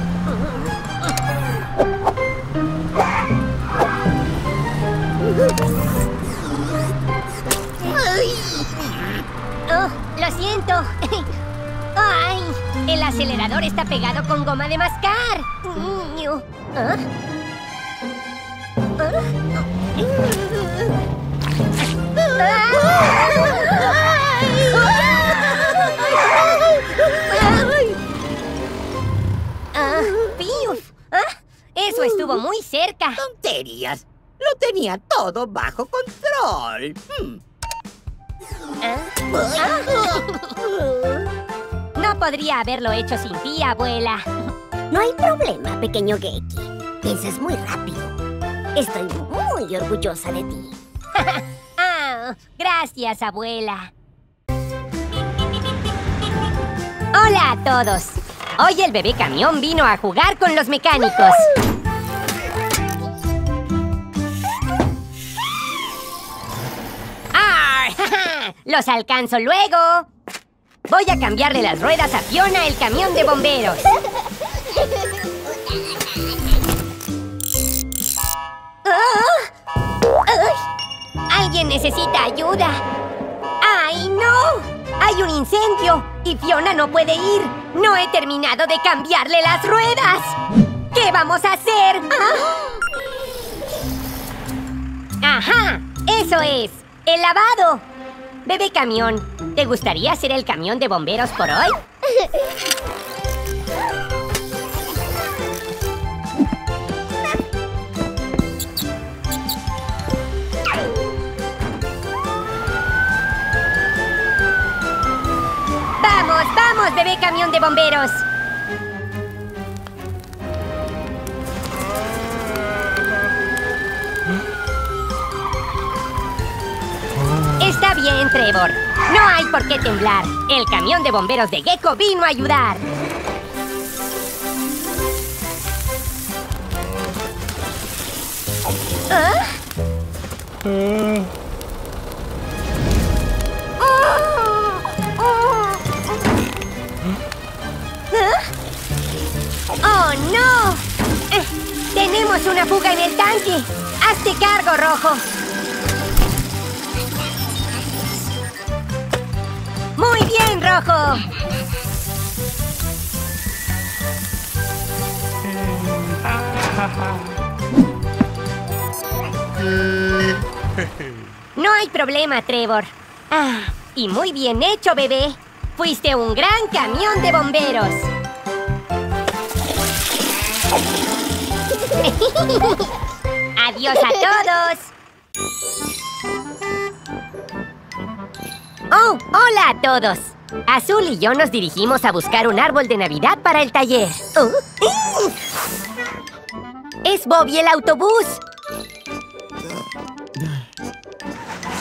Oh, lo siento. Ay, el acelerador está pegado con goma de mascar. ¿Ah? ¿Ah? Ah, ¡piuf! ¿Ah? Eso estuvo muy cerca. ¡Tonterías! Lo tenía todo bajo control. Hmm. ¿Ah? ¿Ah? No podría haberlo hecho sin ti, abuela. No hay problema, pequeño Geki. Piensas muy rápido. Estoy muy orgullosa de ti. Oh, gracias, abuela. Hola a todos. Hoy el bebé camión vino a jugar con los mecánicos. ¡Los alcanzo luego! Voy a cambiarle las ruedas a Fiona, el camión de bomberos. ¡Oh! ¡Ay! ¡Alguien necesita ayuda! ¡Ay, no! ¡Hay un incendio! Y Fiona no puede ir. ¡No he terminado de cambiarle las ruedas! ¿Qué vamos a hacer? ¿Ah? ¡Ajá! ¡Eso es! ¡El lavado! Bebé camión, ¿te gustaría ser el camión de bomberos por hoy? ¡Vamos, vamos, bebé camión de bomberos! Está bien, Trevor. No hay por qué temblar. El camión de bomberos de Gecko vino a ayudar. ¿Ah? Mm. Oh, oh. ¿Ah? ¡Oh, no! Eh, tenemos una fuga en el tanque. Hazte cargo, Rojo. ¡Muy bien, Rojo! No hay problema, Trevor. Ah, y muy bien hecho, bebé. Fuiste un gran camión de bomberos. ¡Adiós a todos! ¡Oh! ¡Hola a todos! Azul y yo nos dirigimos a buscar un árbol de Navidad para el taller. Oh. ¡Es Bobby el autobús!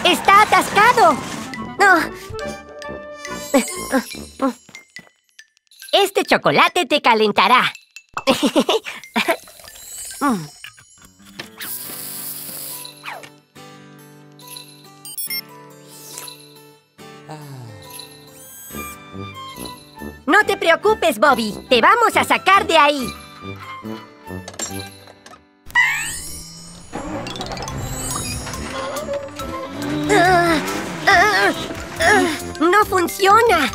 ¡Está atascado! Oh. Este chocolate te calentará. No te preocupes, Bobby. Te vamos a sacar de ahí. Ah, ah, ah, no funciona.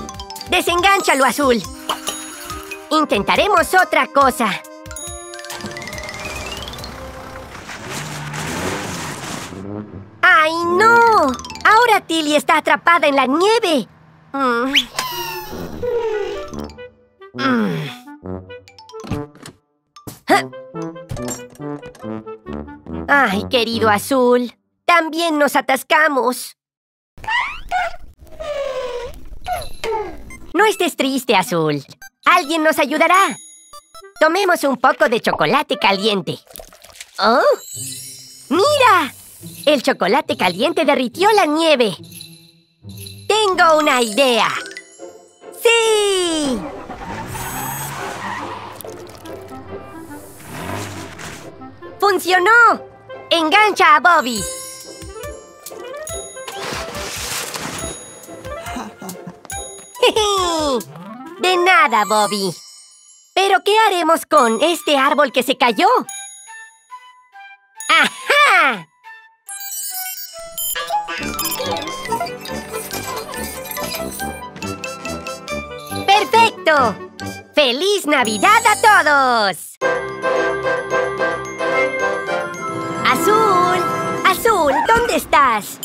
Desengánchalo, Azul. Intentaremos otra cosa. ¡Ay, no! Ahora Tilly está atrapada en la nieve. Mm. Mm. Ay, querido Azul, también nos atascamos. No estés triste, Azul. Alguien nos ayudará. Tomemos un poco de chocolate caliente. ¡Oh! ¡Mira! El chocolate caliente derritió la nieve. ¡Tengo una idea! ¡Sí! ¡Funcionó! ¡Engancha a Bobby! De nada, Bobby. ¿Pero qué haremos con este árbol que se cayó? ¡Ajá! ¡Perfecto! ¡Feliz Navidad a todos! ¡Azul! ¡Azul! ¿Dónde estás?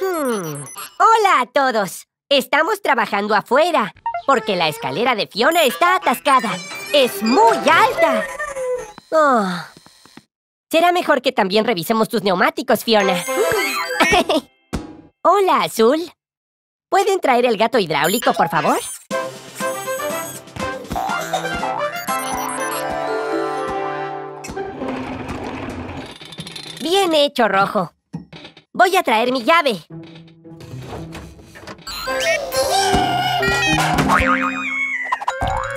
Hmm. Hola a todos. Estamos trabajando afuera, porque la escalera de Fiona está atascada. ¡Es muy alta! Oh. Será mejor que también revisemos tus neumáticos, Fiona. Hola, Azul. ¿Pueden traer el gato hidráulico, por favor? Bien hecho, Rojo. Voy a traer mi llave.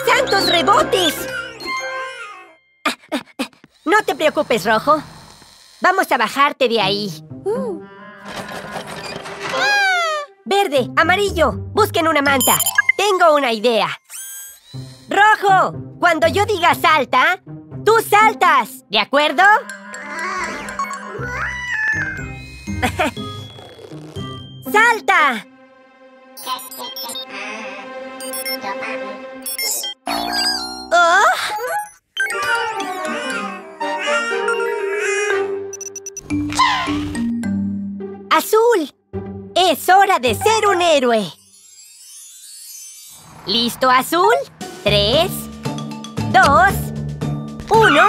¡Santos rebotes! No te preocupes, Rojo. Vamos a bajarte de ahí. Uh. Verde, amarillo, busquen una manta. Tengo una idea. Rojo, cuando yo diga salta, tú saltas, ¿de acuerdo? ¡Salta! ¡Oh! ¡Azul! ¡Es hora de ser un héroe! ¿Listo, Azul? Tres, dos, uno...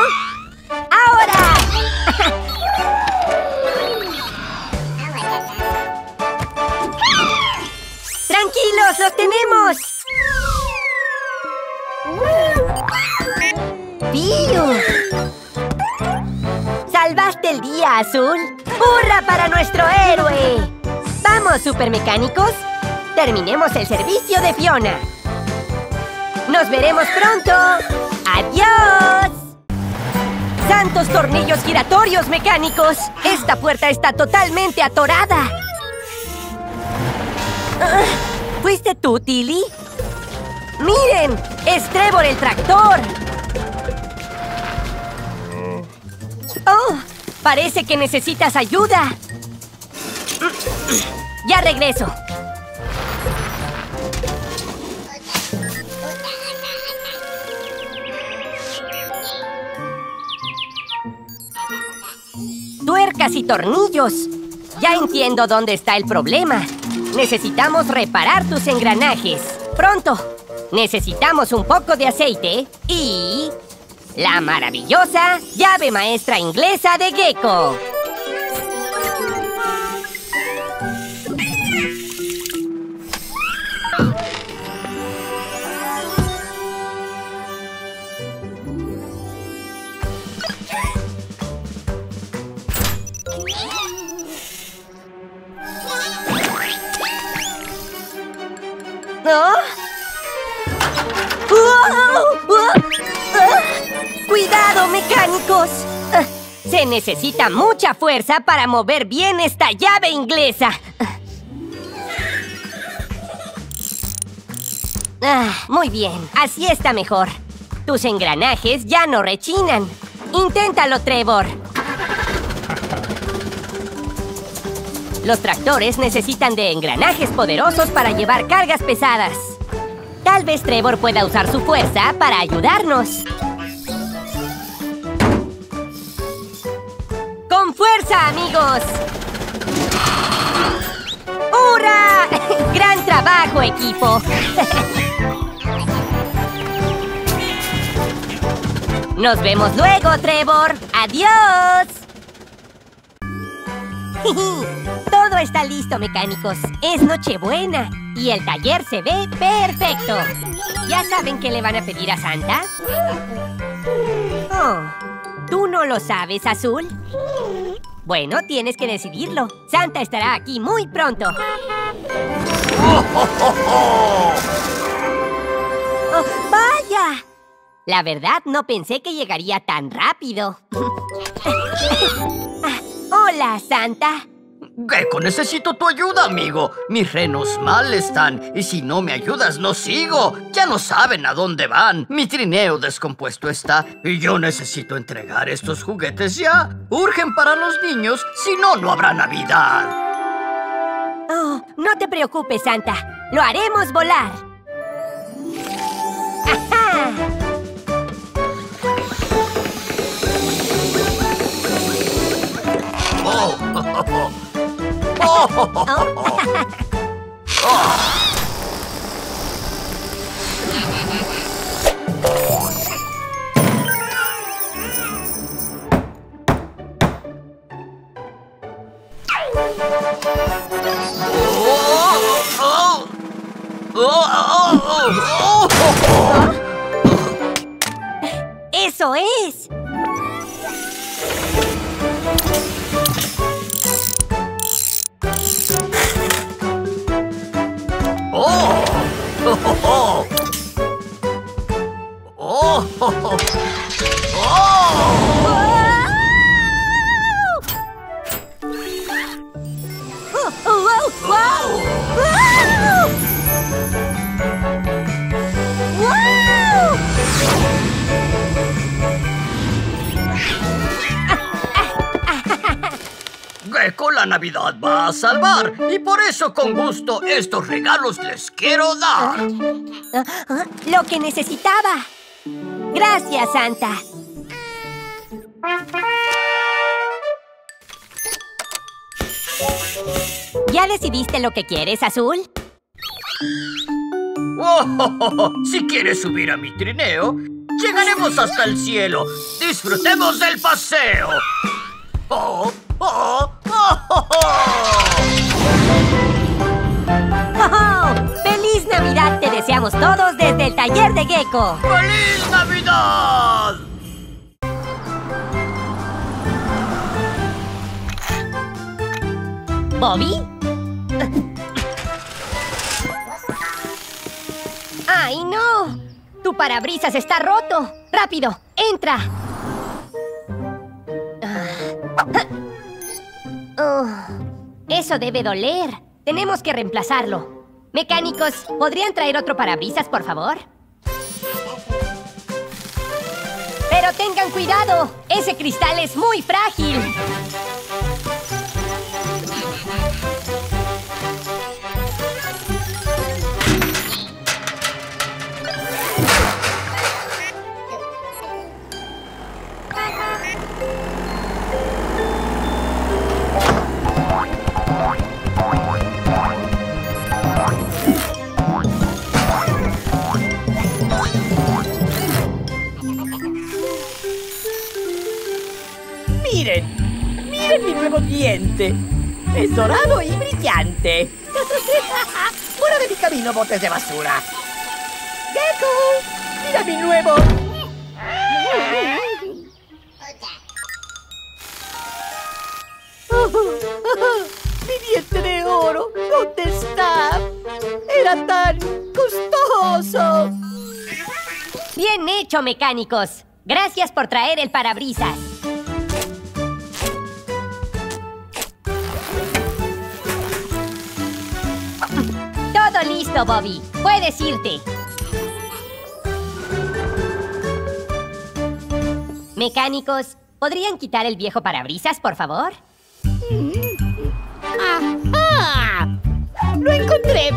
¡Ahora! ¡Tranquilos! ¡Los tenemos! ¡Pío! ¡Salvaste el día, Azul! ¡Hurra para nuestro héroe! ¡Vamos, supermecánicos! ¡Terminemos el servicio de Fiona! ¡Nos veremos pronto! ¡Adiós! ¡Santos tornillos giratorios mecánicos! ¡Esta puerta está totalmente atorada! Uh, ¿Fuiste tú, Tilly? ¡Miren! ¡Es Trevor el tractor! ¡Oh! Parece que necesitas ayuda. Ya regreso. Tuercas y tornillos. Ya entiendo dónde está el problema. Necesitamos reparar tus engranajes. ¡Pronto! Necesitamos un poco de aceite y... la maravillosa llave maestra inglesa de Gecko. ¿No? ¡Oh! ¡Oh! ¡Oh! ¡Oh! ¡Cuidado, mecánicos! Se necesita mucha fuerza para mover bien esta llave inglesa. Ah, muy bien, así está mejor. Tus engranajes ya no rechinan. Inténtalo, Trevor. Los tractores necesitan de engranajes poderosos para llevar cargas pesadas. Tal vez Trevor pueda usar su fuerza para ayudarnos. ¡Con fuerza, amigos! ¡Hurra! ¡Gran trabajo, equipo! Nos vemos luego, Trevor. ¡Adiós! Todo está listo, mecánicos. Es Nochebuena y el taller se ve perfecto. ¿Ya saben qué le van a pedir a Santa? Oh, ¿tú no lo sabes, Azul? Bueno, tienes que decidirlo. Santa estará aquí muy pronto. Oh, ¡vaya! La verdad, no pensé que llegaría tan rápido. Ah, hola, Santa. Gecko, necesito tu ayuda, amigo. Mis renos mal están. Y si no me ayudas, no sigo. Ya no saben a dónde van. Mi trineo descompuesto está. Y yo necesito entregar estos juguetes ya. Urgen para los niños, si no, no habrá Navidad. Oh, no te preocupes, Santa. Lo haremos volar. ¡Ajá! Oh, oh, oh. Oh, oh, oh, oh. Oh. Oh, oh, oh. Eso es. ¡Oh! ¡Oh, oh, oh! ¡Oh, oh, oh! Gecko, la Navidad va a salvar y por eso con gusto estos regalos les quiero dar. Lo que necesitaba. Gracias, Santa. ¿Ya decidiste lo que quieres, Azul? Oh, oh, oh. Si quieres subir a mi trineo, llegaremos hasta el cielo. ¡Disfrutemos del paseo! ¡Oh! ¡Oh! ¡Oh! ¡Oh! ¡Oh! ¡Feliz Navidad! Te deseamos todos desde el taller de Gecko. ¡Feliz Navidad! ¿Bobby? ¡Ay, no! Tu parabrisas está roto. ¡Rápido! ¡Entra! Oh, eso debe doler. Tenemos que reemplazarlo. Mecánicos, ¿podrían traer otro parabrisas, por favor? ¡Pero tengan cuidado! ¡Ese cristal es muy frágil! ¡Miren! ¡Miren mi nuevo diente! ¡Es dorado y brillante! ¡Fuera de mi camino, botes de basura! ¡Gecko! ¡Mira mi nuevo! Oh, oh, ¡mi diente de oro! ¿Dónde está? ¡Era tan costoso! ¡Bien hecho, mecánicos! Gracias por traer el parabrisas. Todo listo, Bobby. Puedes irte. Mecánicos, ¿podrían quitar el viejo parabrisas, por favor? ¡Ajá! ¡Lo encontré!